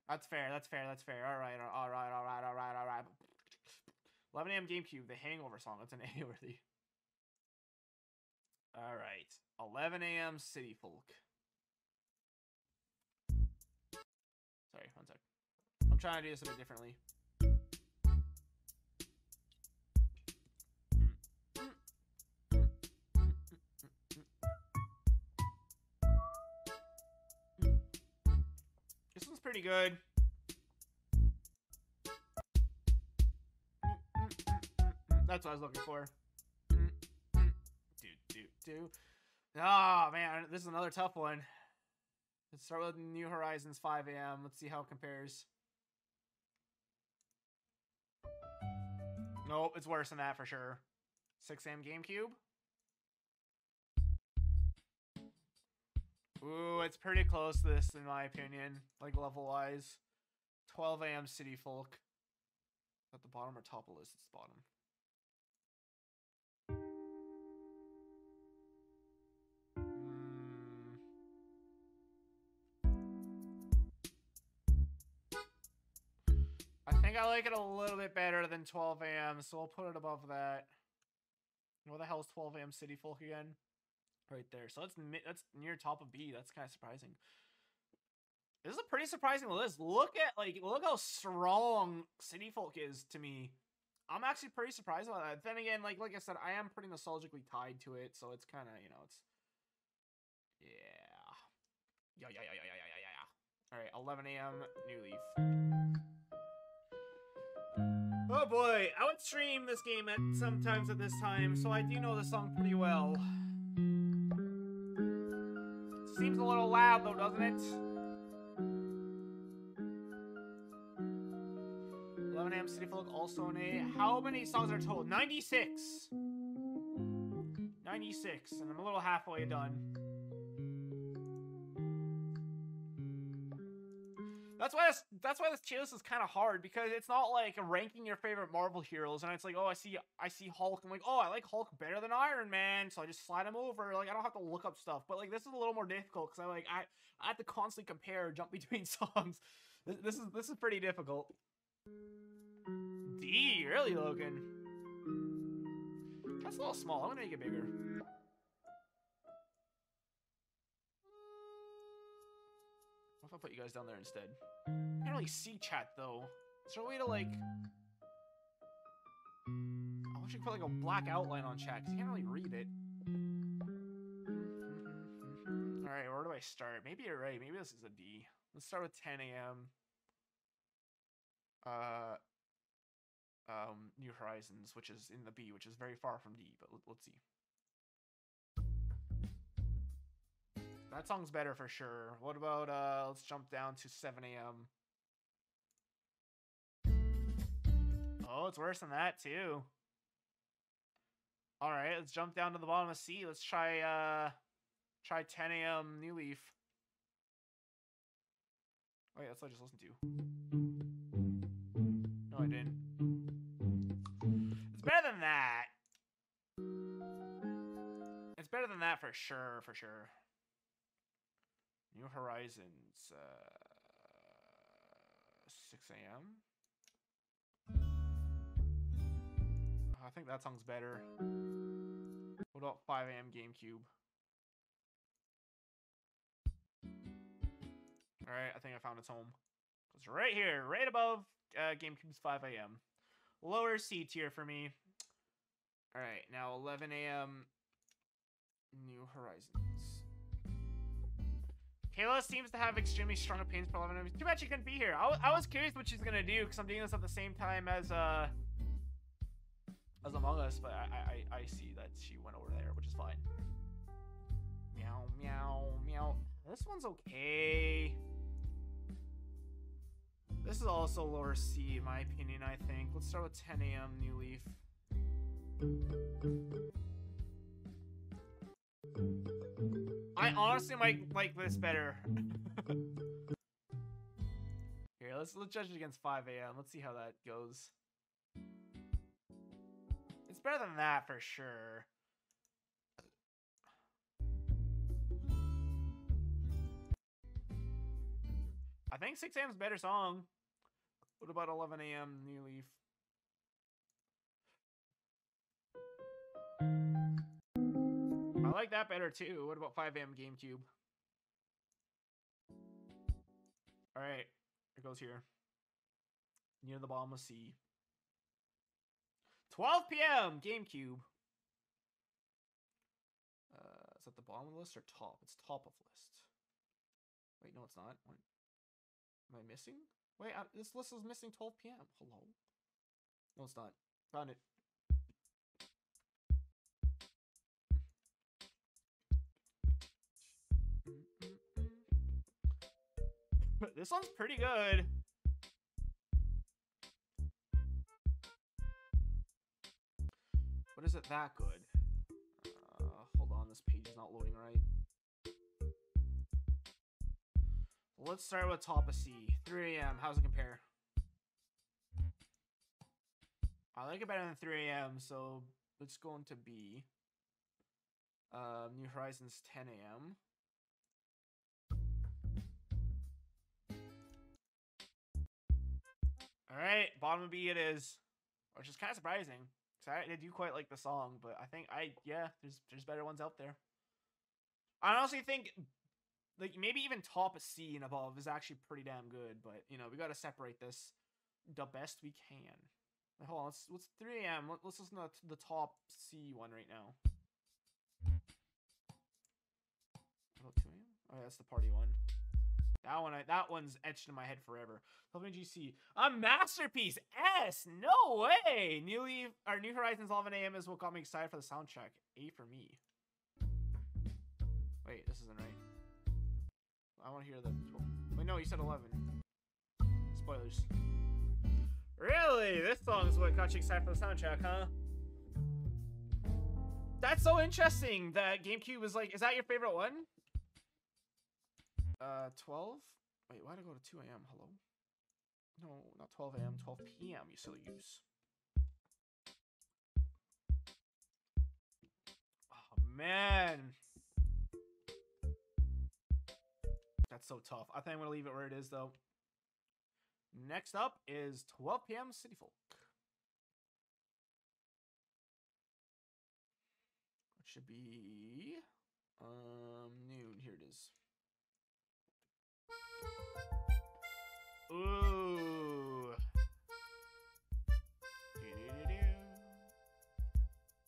That's fair. That's fair. All right. 11 a.m. GameCube, the Hangover song. That's an A worthy. All right. 11 a.m. City Folk. Sorry, one sec. I'm trying to do this a bit differently. This one's pretty good. That's what I was looking for. Oh man, this is another tough one. Let's start with New Horizons 5 a.m. Let's see how it compares. Nope, it's worse than that for sure. 6 a.m. GameCube. Ooh, it's pretty close to this in my opinion, like level-wise. 12 a.m. City Folk. At the bottom or top of the list, it's bottom. I like it a little bit better than 12 a.m., so I'll put it above that. What the hell is 12 a.m. City Folk again? Right there. So that's near top of B. That's kind of surprising. This is a pretty surprising list. Look how strong City Folk is to me. I'm actually pretty surprised about that. Then again, like I said, I am pretty nostalgically tied to it, so it's kind of, you know, it's yeah. All right, 11 a.m. New Leaf. Oh boy, I would stream this game at sometimes at this time, so I do know the song pretty well. Seems a little loud though, doesn't it? 11 a.m. City Folk also an A. How many songs are told? 96! 96, and I'm a little halfway done. That's why this tier list is kind of hard, because it's not like ranking your favorite Marvel heroes, and it's like, oh, I see Hulk, I'm like, oh, I like Hulk better than Iron Man, so I just slide him over. Like, I don't have to look up stuff, but like this is a little more difficult because I have to constantly compare, jump between songs. This is pretty difficult. D, really, Logan? That's a little small. I'm gonna make it bigger. I'll put you guys down there instead. I can't really see chat though. Is there a way to like... I wish I could put like a black outline on chat because you can't really read it. Alright, where do I start? Maybe you're right. Maybe this is a D. Let's start with 10 a.m. New Horizons, which is in the B, which is very far from D, but let's see. That song's better for sure. What about, let's jump down to 7 a.m. Oh, it's worse than that, too. All right, let's jump down to the bottom of C. Let's try 10 a.m. New Leaf. Wait, that's what I just listened to. No, I didn't. It's better than that. It's better than that for sure, for sure. New Horizons, 6 a.m. I think that song's better. What about 5 a.m. GameCube? Alright, I think I found its home. It's right here, right above GameCube's 5 a.m. Lower C tier for me. All right, now 11 a.m. New Horizons. Kayla seems to have extremely strong opinions for 11 a.m. Too bad she couldn't be here. I was curious what she's gonna do because I'm doing this at the same time as Among Us, but I see that she went over there, which is fine. Meow, meow, meow. This one's okay. This is also lower C, in my opinion, I think. Let's start with 10 a.m. New Leaf. I honestly might like this better. Here, let's judge it against 5 a.m. Let's see how that goes. It's better than that for sure. I think 6 a.m. is a better song. What about 11 a.m. New Leaf? I like that better too. What about 5 a.m. GameCube? All right, it goes here. Near the bottom of C. 12 p.m. GameCube. Is that the bottom of the list or top? It's top of list. Wait, no, it's not. Am I missing? Wait, this list is missing 12 p.m. Hello? No, it's not. Found it. This one's pretty good. What is it that good? Hold on, this page is not loading right. Let's start with top of C. 3 a.m. How's it compare? I like it better than 3 a.m. So let's go into B. New Horizons 10 a.m. All right, bottom of B it is, which is kind of surprising because I do quite like the song, but I think there's better ones out there. I honestly think. Like, maybe even top of C and above is actually pretty damn good, but, you know, we gotta separate this the best we can. But hold on, let's 3 a.m. Let's listen to the top C one right now. About 2 a.m.? Oh, yeah, that's the party one. That one's etched in my head forever. LVGC. A masterpiece! S! No way! New Horizons 11 a.m. is what got me excited for the soundtrack. A for me. Wait, this isn't right. I want to hear them. Wait, no, you said 11. Spoilers. Really? This song is what got you excited for the soundtrack, huh? That's so interesting that GameCube was like, is that your favorite one? 12? Wait, why'd I go to 2 a.m.? Hello? No, not 12 a.m., 12 p.m., you silly goose. Oh, man. That's so tough. I think I'm going to leave it where it is, though. Next up is 12 p.m. City Folk. It should be... noon. Here it is. Ooh.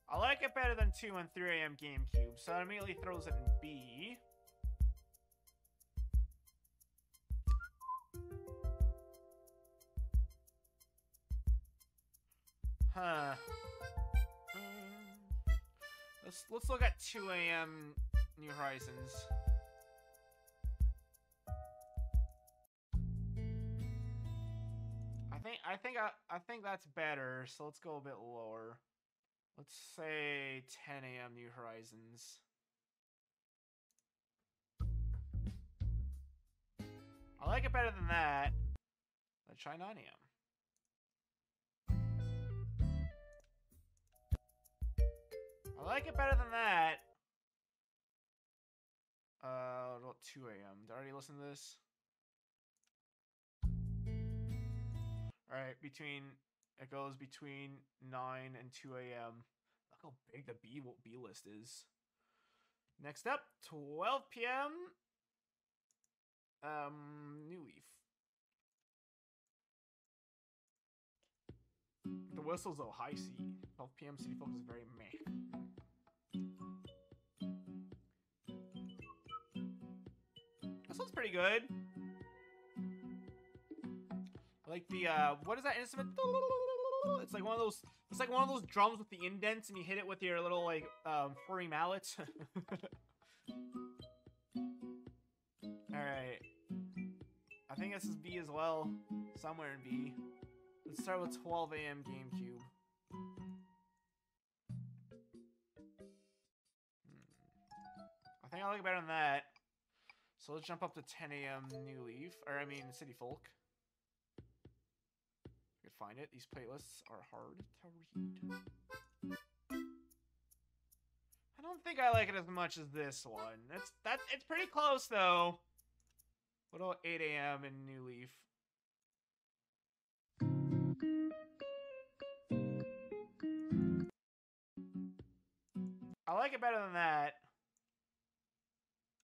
I like it better than 2 and 3 a.m. GameCube, so it immediately throws it in B. Huh. Let's look at 2 a.m. New Horizons. I think that's better. So let's go a bit lower. Let's say 10 a.m. New Horizons. I like it better than that. Let's try 9 a.m. I like it better than that. About 2 a.m. Did I already listen to this? Alright, it goes between 9 and 2 a.m. Look how big the B list is. Next up, 12 p.m. New Leaf. The whistle's though, high C. 12 p.m. City Folk is very meh. This one's pretty good. I like the, what is that instrument? It's like one of those, it's like one of those drums with the indents and you hit it with your little, like, furry mallet. Alright. I think this is B as well. Somewhere in B. Let's start with 12 a.m. GameCube. I think I like it better than that. So let's jump up to 10 a.m. New Leaf. Or, I mean, City Folk. Could find it. These playlists are hard to read. I don't think I like it as much as this one. It's pretty close, though. What about 8 a.m. in New Leaf? I like it better than that.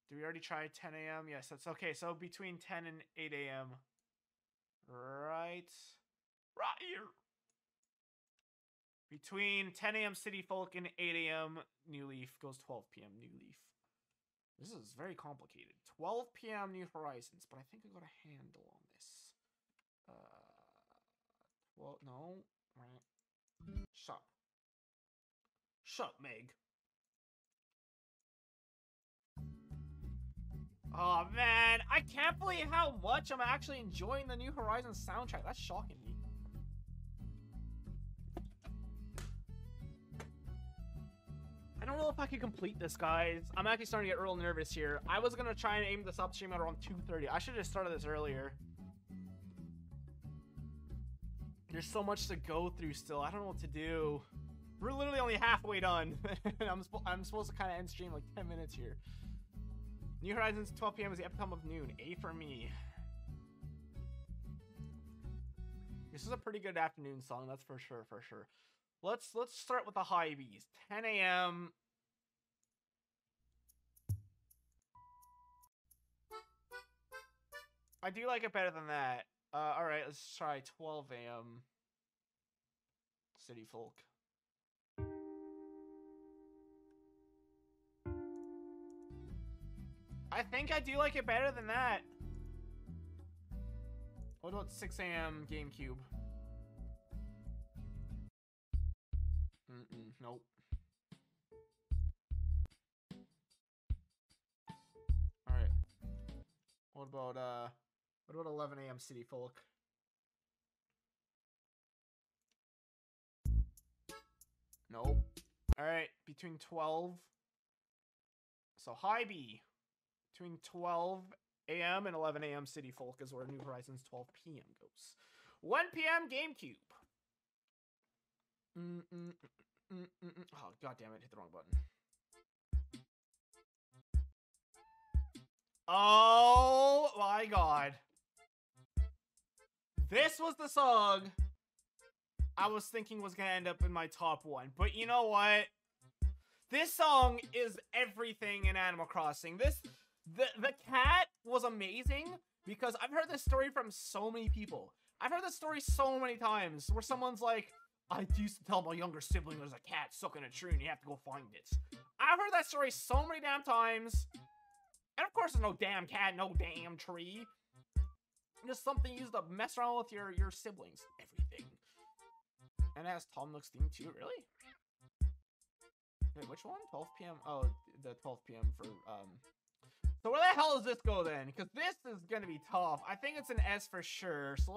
Did we already try 10 a.m.? Yes, that's okay. So between 10 and 8 a.m. Right. Right here. Between 10 a.m. City Folk and 8 a.m. New Leaf goes 12 p.m. New Leaf. This is very complicated. 12 p.m. New Horizons, but I think I got a handle on this. Well, no. Right. Shut. Shut, Meg. Oh man, I can't believe how much I'm actually enjoying the New Horizons soundtrack. That's shocking me. I don't know if I can complete this, guys. I'm actually starting to get real nervous here. I was gonna try and aim this up stream at around 2:30. I should have started this earlier. There's so much to go through still. I don't know what to do. We're literally only halfway done. I'm supposed to kind of end stream like 10 minutes here. New Horizons 12 p.m. is the epitome of noon. A for me. This is a pretty good afternoon song, that's for sure, for sure. Let's start with the high B's. 10 a.m. I do like it better than that. All right, let's try 12 a.m. City Folk. I think I do like it better than that. What about 6 a.m. GameCube? Nope. Alright. What about 11 a.m. City Folk? Nope. Alright, between 12. So high B. Between 12 a.m. and 11 a.m. City Folk is where New Horizons 12 p.m. goes. 1 p.m. GameCube. Oh, God damn it. Hit the wrong button. Oh, my God. This was the song I was thinking was going to end up in my top one. But you know what? This song is everything in Animal Crossing. The cat was amazing because I've heard this story from so many people. I've heard this story so many times where someone's like, I used to tell my younger sibling there's a cat sucking a tree and you have to go find it. I've heard that story so many damn times. And of course there's no damn cat, no damn tree. Just something used to mess around with your siblings. Everything. And it has Tom Nook's theme too, really? Wait, which one? 12 p.m.? Oh, the 12 p.m. for, So where the hell does this go then? Because this is gonna be tough. I think it's an S for sure. So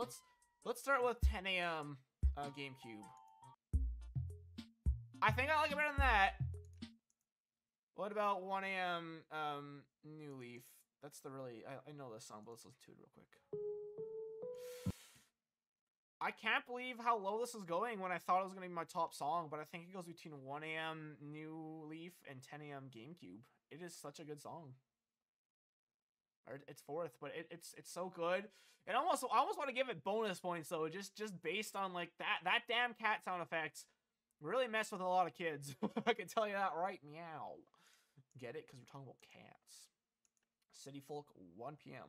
let's start with 10 a.m. GameCube. I think I like it better than that. What about 1 a.m. New Leaf? That's the really I know this song, but let's listen to it real quick. I can't believe how low this is going when I thought it was gonna be my top song, but I think it goes between 1 a.m. New Leaf and 10 a.m. GameCube. It is such a good song. It's fourth, but it's so good. And I almost want to give it bonus points though, just based on like that damn cat sound effects really mess with a lot of kids. I can tell you that right meow. Get it? Because we're talking about cats. City Folk 1 p.m.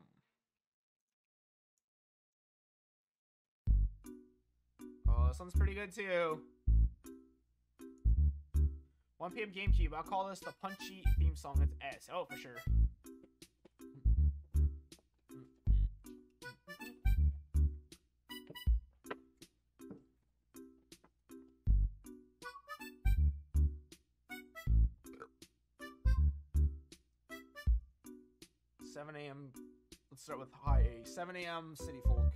Oh, This one's pretty good too. 1 p.m. GameCube. I'll call this the punchy theme song. It's S. Oh, for sure. Let's start with high A. 7 a.m. City Folk.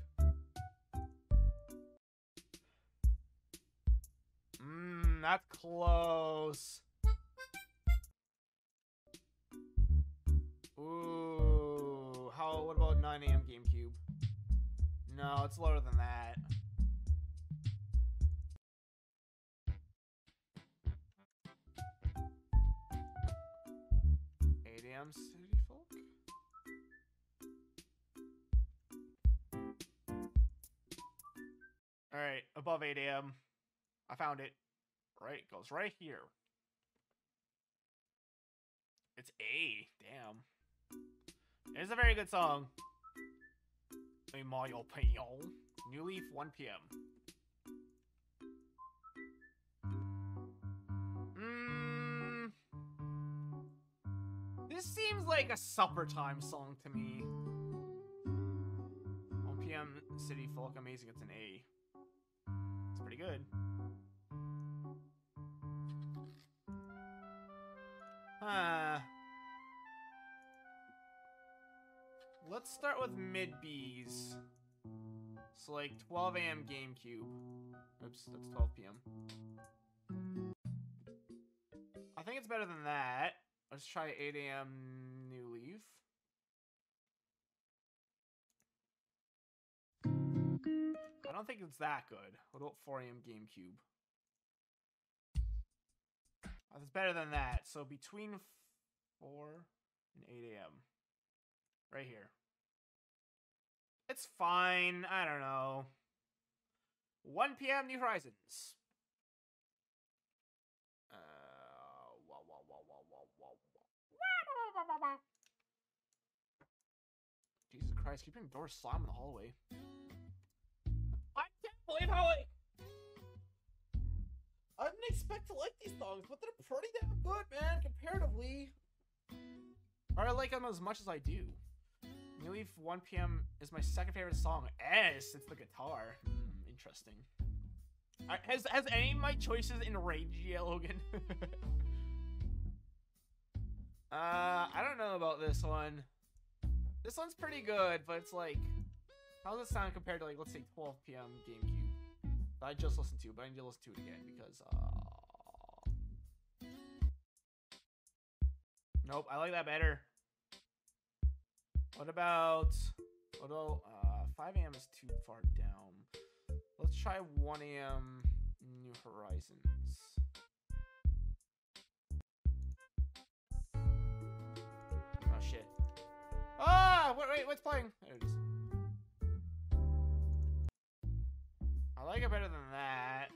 That's close. Ooh, how? What about 9 a.m. GameCube? No, it's lower than that. City Folk. All right, above 8 a.m. I found it. Right, it goes right here. It's A. Damn. It's a very good song. A Mario Pion. New Leaf 1 p.m. This seems like a supper time song to me. 1 p.m. City Folk. Amazing. It's an A. It's pretty good. Huh. Let's start with mid B's. So like 12 a.m. GameCube. Oops, that's 12 p.m. I think it's better than that. Let's try 8 a.m. New Leaf. I don't think it's that good. What about 4 a.m. GameCube? It's better than that. So between 4 and 8 a.m. Right here. It's fine. I don't know. 1 p.m. New Horizons. Jesus Christ, keep hearing doors slam in the hallway. I can't believe how I didn't expect to like these songs, but they're pretty damn good, man, comparatively. Or I like them as much as I do. New Leaf 1 p.m. is my second favorite song. S, it's the guitar. Interesting. Right, has any of my choices enraged you, Logan? I don't know about this one. This one's pretty good, but it's like, how does it sound compared to like, let's say 12 p.m. GameCube that I just listened to, but I need to listen to it again because, nope, I like that better. What about 5 a.m. is too far down. Let's try 1 a.m. New Horizons. Oh shit. Ah! Wait, what's playing? There it is. I like it better than that.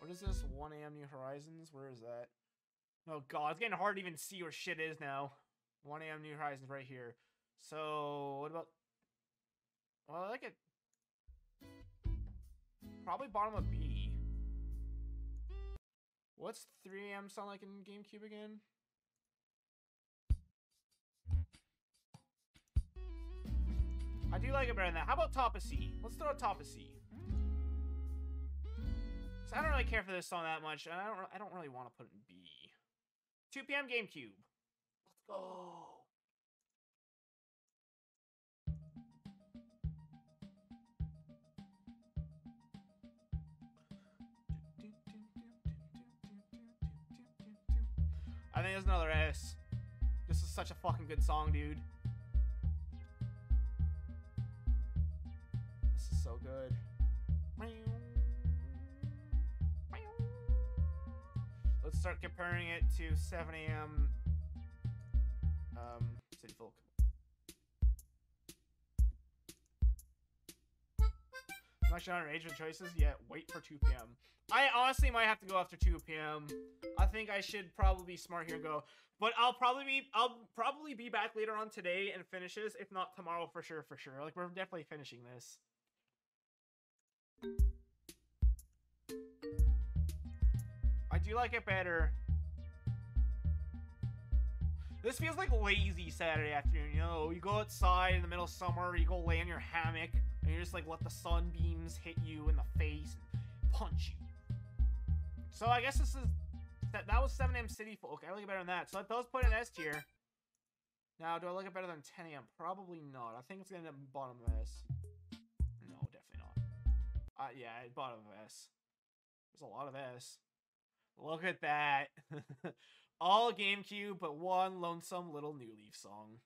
What is this? 1 a.m. New Horizons? Where is that? Oh god, it's getting hard to even see where shit is now. 1 a.m. New Horizons right here. So, what about... Well, I like it... Probably bottom of B. What's 3 a.m. sound like in GameCube again? I do like it better than that. How about top of C? Let's throw out top of C. So I don't really care for this song that much, and I don't really want to put it in B. 2 p.m. GameCube. Let's go. I think there's another S. This is such a fucking good song, dude. So good. Let's start comparing it to 7 a.m. City Folk. I'm actually not enraged with choices yet. Wait for 2 p.m. I honestly might have to go after 2 p.m. I think I should probably be smart here and go. But I'll probably be back later on today and finish this, if not tomorrow for sure, for sure. Like, we're definitely finishing this. Do you like it better? This feels like lazy Saturday afternoon, you know? You go outside in the middle of summer, you go lay in your hammock, and you just like let the sunbeams hit you in the face and punch you. So I guess this is... That was 7 AM City Folk. I like it better than that. So that does put an S tier. Now, do I like it better than 10 AM? Probably not. I think it's gonna end up bottom of S. No, definitely not. Yeah, bottom of S. There's a lot of S. Look at that. All GameCube, but one lonesome little New Leaf song.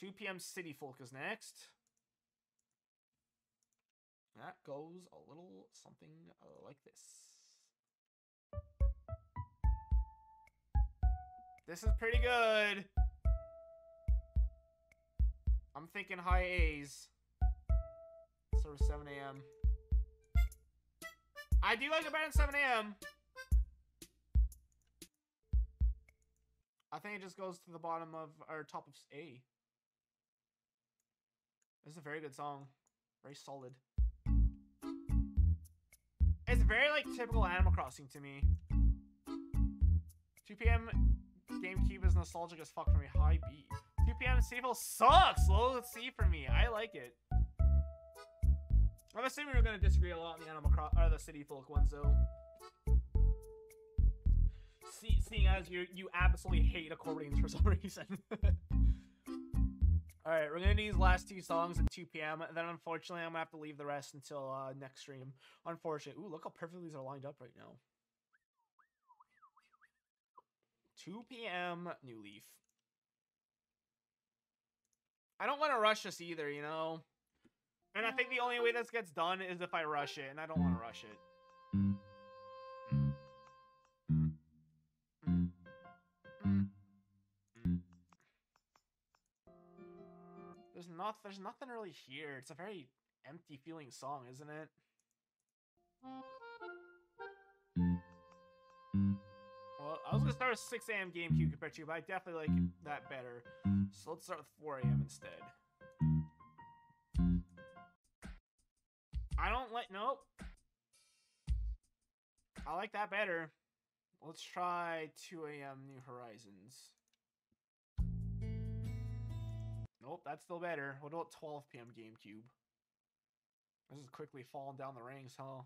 2 PM City Folk is next. That goes a little something like this. This is pretty good. I'm thinking high A's. Sort of 7 AM. I do like it better than 7 AM. I think it just goes to the bottom of, or top of A. This is a very good song. Very solid. It's very like typical Animal Crossing to me. 2 PM GameCube is nostalgic as fuck for me. High B. 2 PM City Folk sucks. Low C for me. I like it. I'm assuming we're gonna disagree a lot on the Animal Crossing or the City Folk ones though. Seeing as you absolutely hate accordions for some reason. All right, we're gonna do these last two songs at 2 PM. And then unfortunately, I'm gonna have to leave the rest until next stream. Unfortunately, ooh, look how perfectly these are lined up right now. 2 PM New Leaf. I don't want to rush this either, you know? And I think the only way this gets done is if I rush it, and I don't want to rush it. There's nothing really here. It's a very empty feeling song, isn't it? Well, I was gonna start with 6 AM GameCube compared to you, but I definitely like that better. So let's start with 4 AM instead. I don't like, nope. I like that better. Let's try 2 AM New Horizons. Nope, that's still better. What about 12 PM GameCube? This is quickly falling down the ranks, huh?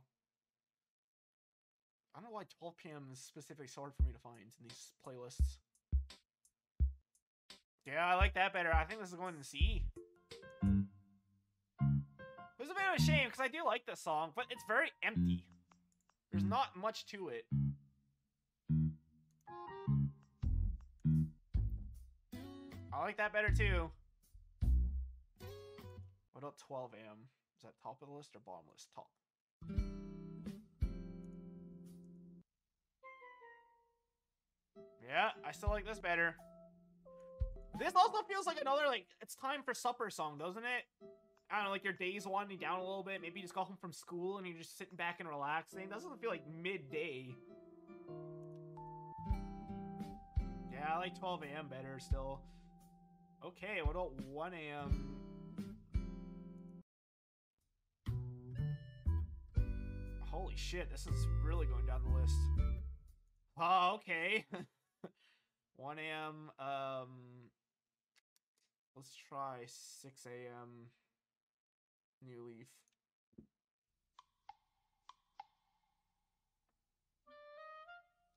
I don't know why 12 PM is specifically hard for me to find in these playlists. Yeah, I like that better. I think this is going to C. This is a bit of a shame because I do like this song, but it's very empty. There's not much to it. I like that better too. What about 12 AM? Is that top of the list or bottom of the list? Top. Yeah, I still like this better. This also feels like another, like, it's time for supper song, doesn't it? I don't know, like, your day's winding down a little bit. Maybe you just got home from school and you're just sitting back and relaxing. It doesn't feel like midday. Yeah, I like 12 AM better still. Okay, what about 1 AM? Holy shit, this is really going down the list. Oh, okay. 1 AM, let's try 6 AM New Leaf.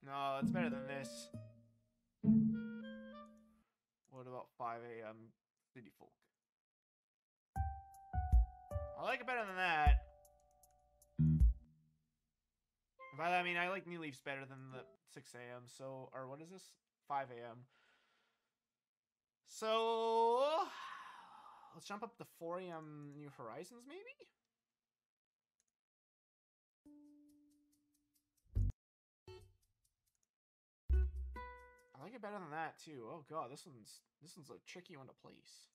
No, it's better than this. What about 5 AM City Folk? I like it better than that. By that I mean I like New Leaf's better than the 6 AM, so, or what is this? 5 AM. So, let's jump up to 4 AM New Horizons, maybe? I like it better than that, too. Oh, God, this one's a tricky one to place.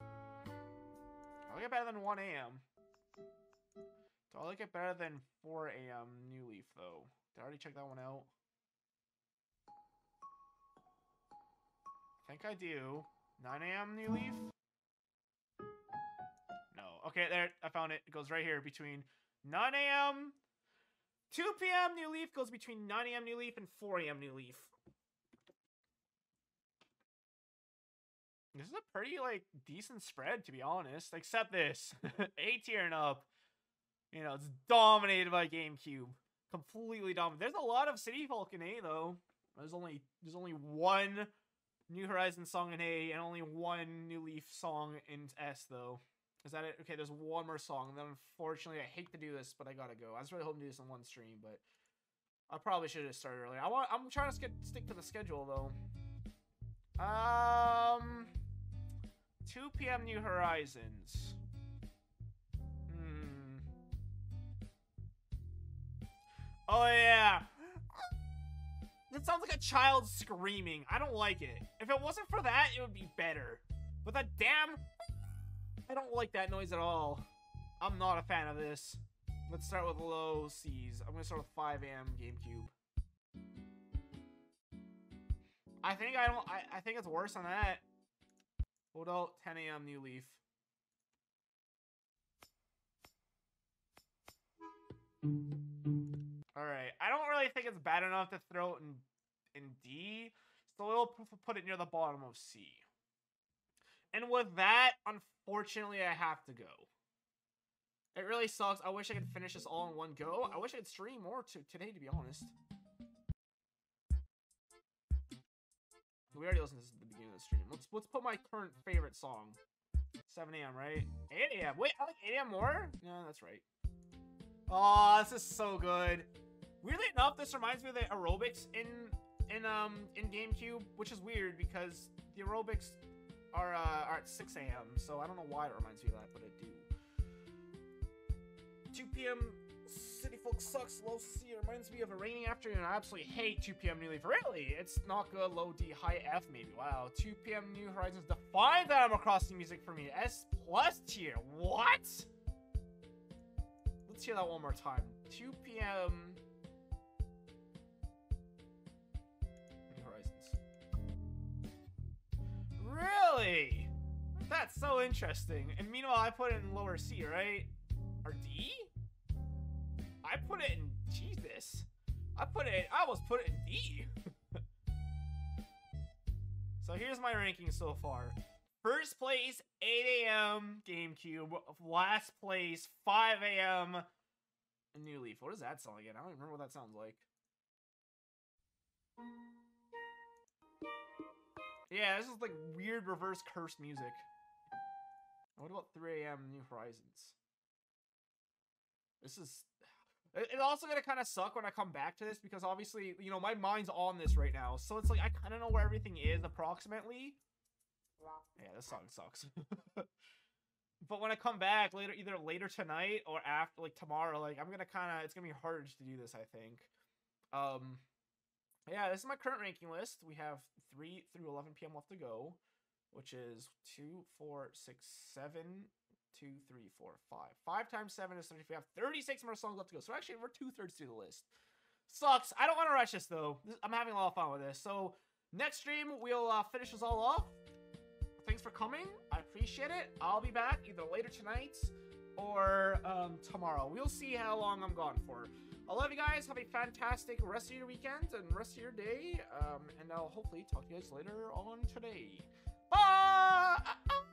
I like it better than 1 AM. Do I like it better than 4 AM New Leaf, though? Did I already check that one out? I think I do. 9 AM New Leaf? No. Okay, there. I found it. It goes right here between 9 AM 2 p.m. New Leaf goes between 9 a.m. New Leaf and 4 a.m. New Leaf. This is a pretty, like, decent spread, to be honest. Except this. A tier and up. You know, it's dominated by GameCube. Completely dominated. There's a lot of City Folk in A, though. There's only one New Horizons song in A and only one New Leaf song in S, though. Is that it? Okay, there's one more song. Then, unfortunately, I hate to do this, but I gotta go. I was really hoping to do this in one stream, but I probably should have started earlier. I'm trying to stick to the schedule, though. 2 p.m. New Horizons. Oh, yeah. That sounds like a child screaming. I don't like it. If it wasn't for that, it would be better. But that damn... I don't like that noise at all. I'm not a fan of this. Let's start with low C's. I'm gonna start with 5 a.m. GameCube. I think it's worse than that. Hold out 10 a.m. New Leaf. Alright, I don't really think it's bad enough to throw it in D, so we'll put it near the bottom of C. And with that, unfortunately, I have to go. It really sucks. I wish I could finish this all in one go. I wish I could stream more today, to be honest. We already listened to this at the beginning of the stream. Let's put my current favorite song. 7 a.m., right? 8 a.m. Wait, I like 8 a.m. more? No, that's right. Oh, this is so good. Weirdly enough, this reminds me of the aerobics in GameCube, which is weird because the aerobics are at 6 a.m., so I don't know why it reminds me of that, but it do. 2 p.m. City Folk sucks, low C. It reminds me of a rainy afternoon. I absolutely hate 2 p.m. New Leaf. Really? It's not good, low D, high F, maybe. Wow. 2 p.m. New Horizons defines Animal Crossing music for me. S+ tier. What? Let's hear that one more time. 2 p.m. New Horizons. Really? That's so interesting. And meanwhile, I put it in lower C, right? Or D? I put it in Jesus. I almost put it in D. So here's my ranking so far. First place, 8 a.m. GameCube. Last place, 5 a.m. New Leaf. What does that sound again? I don't even remember what that sounds like. Yeah, this is like weird reverse cursed music. What about 3 a.m. New Horizons? This is... It's also gonna kind of suck when I come back to this because obviously, you know, my mind's on this right now. So it's like I kind of know where everything is approximately. Yeah, this song sucks. But when I come back later, either later tonight or after, like tomorrow, like I'm gonna kind of, it's gonna be harder to do this, I think. Yeah, this is my current ranking list. We have 3 through 11 p.m. left to go, which is 2, 4, 6, 7, 2, 3, 4, 5. 5 times 7 is 30. We have 36 more songs left to go. So actually, we're 2/3 through the list. Sucks. I don't want to rush this, though. I'm having a lot of fun with this. So next stream, we'll finish this all off. Thanks for coming. I appreciate it. I'll be back either later tonight or tomorrow. We'll see how long I'm gone for. I love you guys. Have a fantastic rest of your weekend and rest of your day. And I'll hopefully talk to you guys later on today. Bye!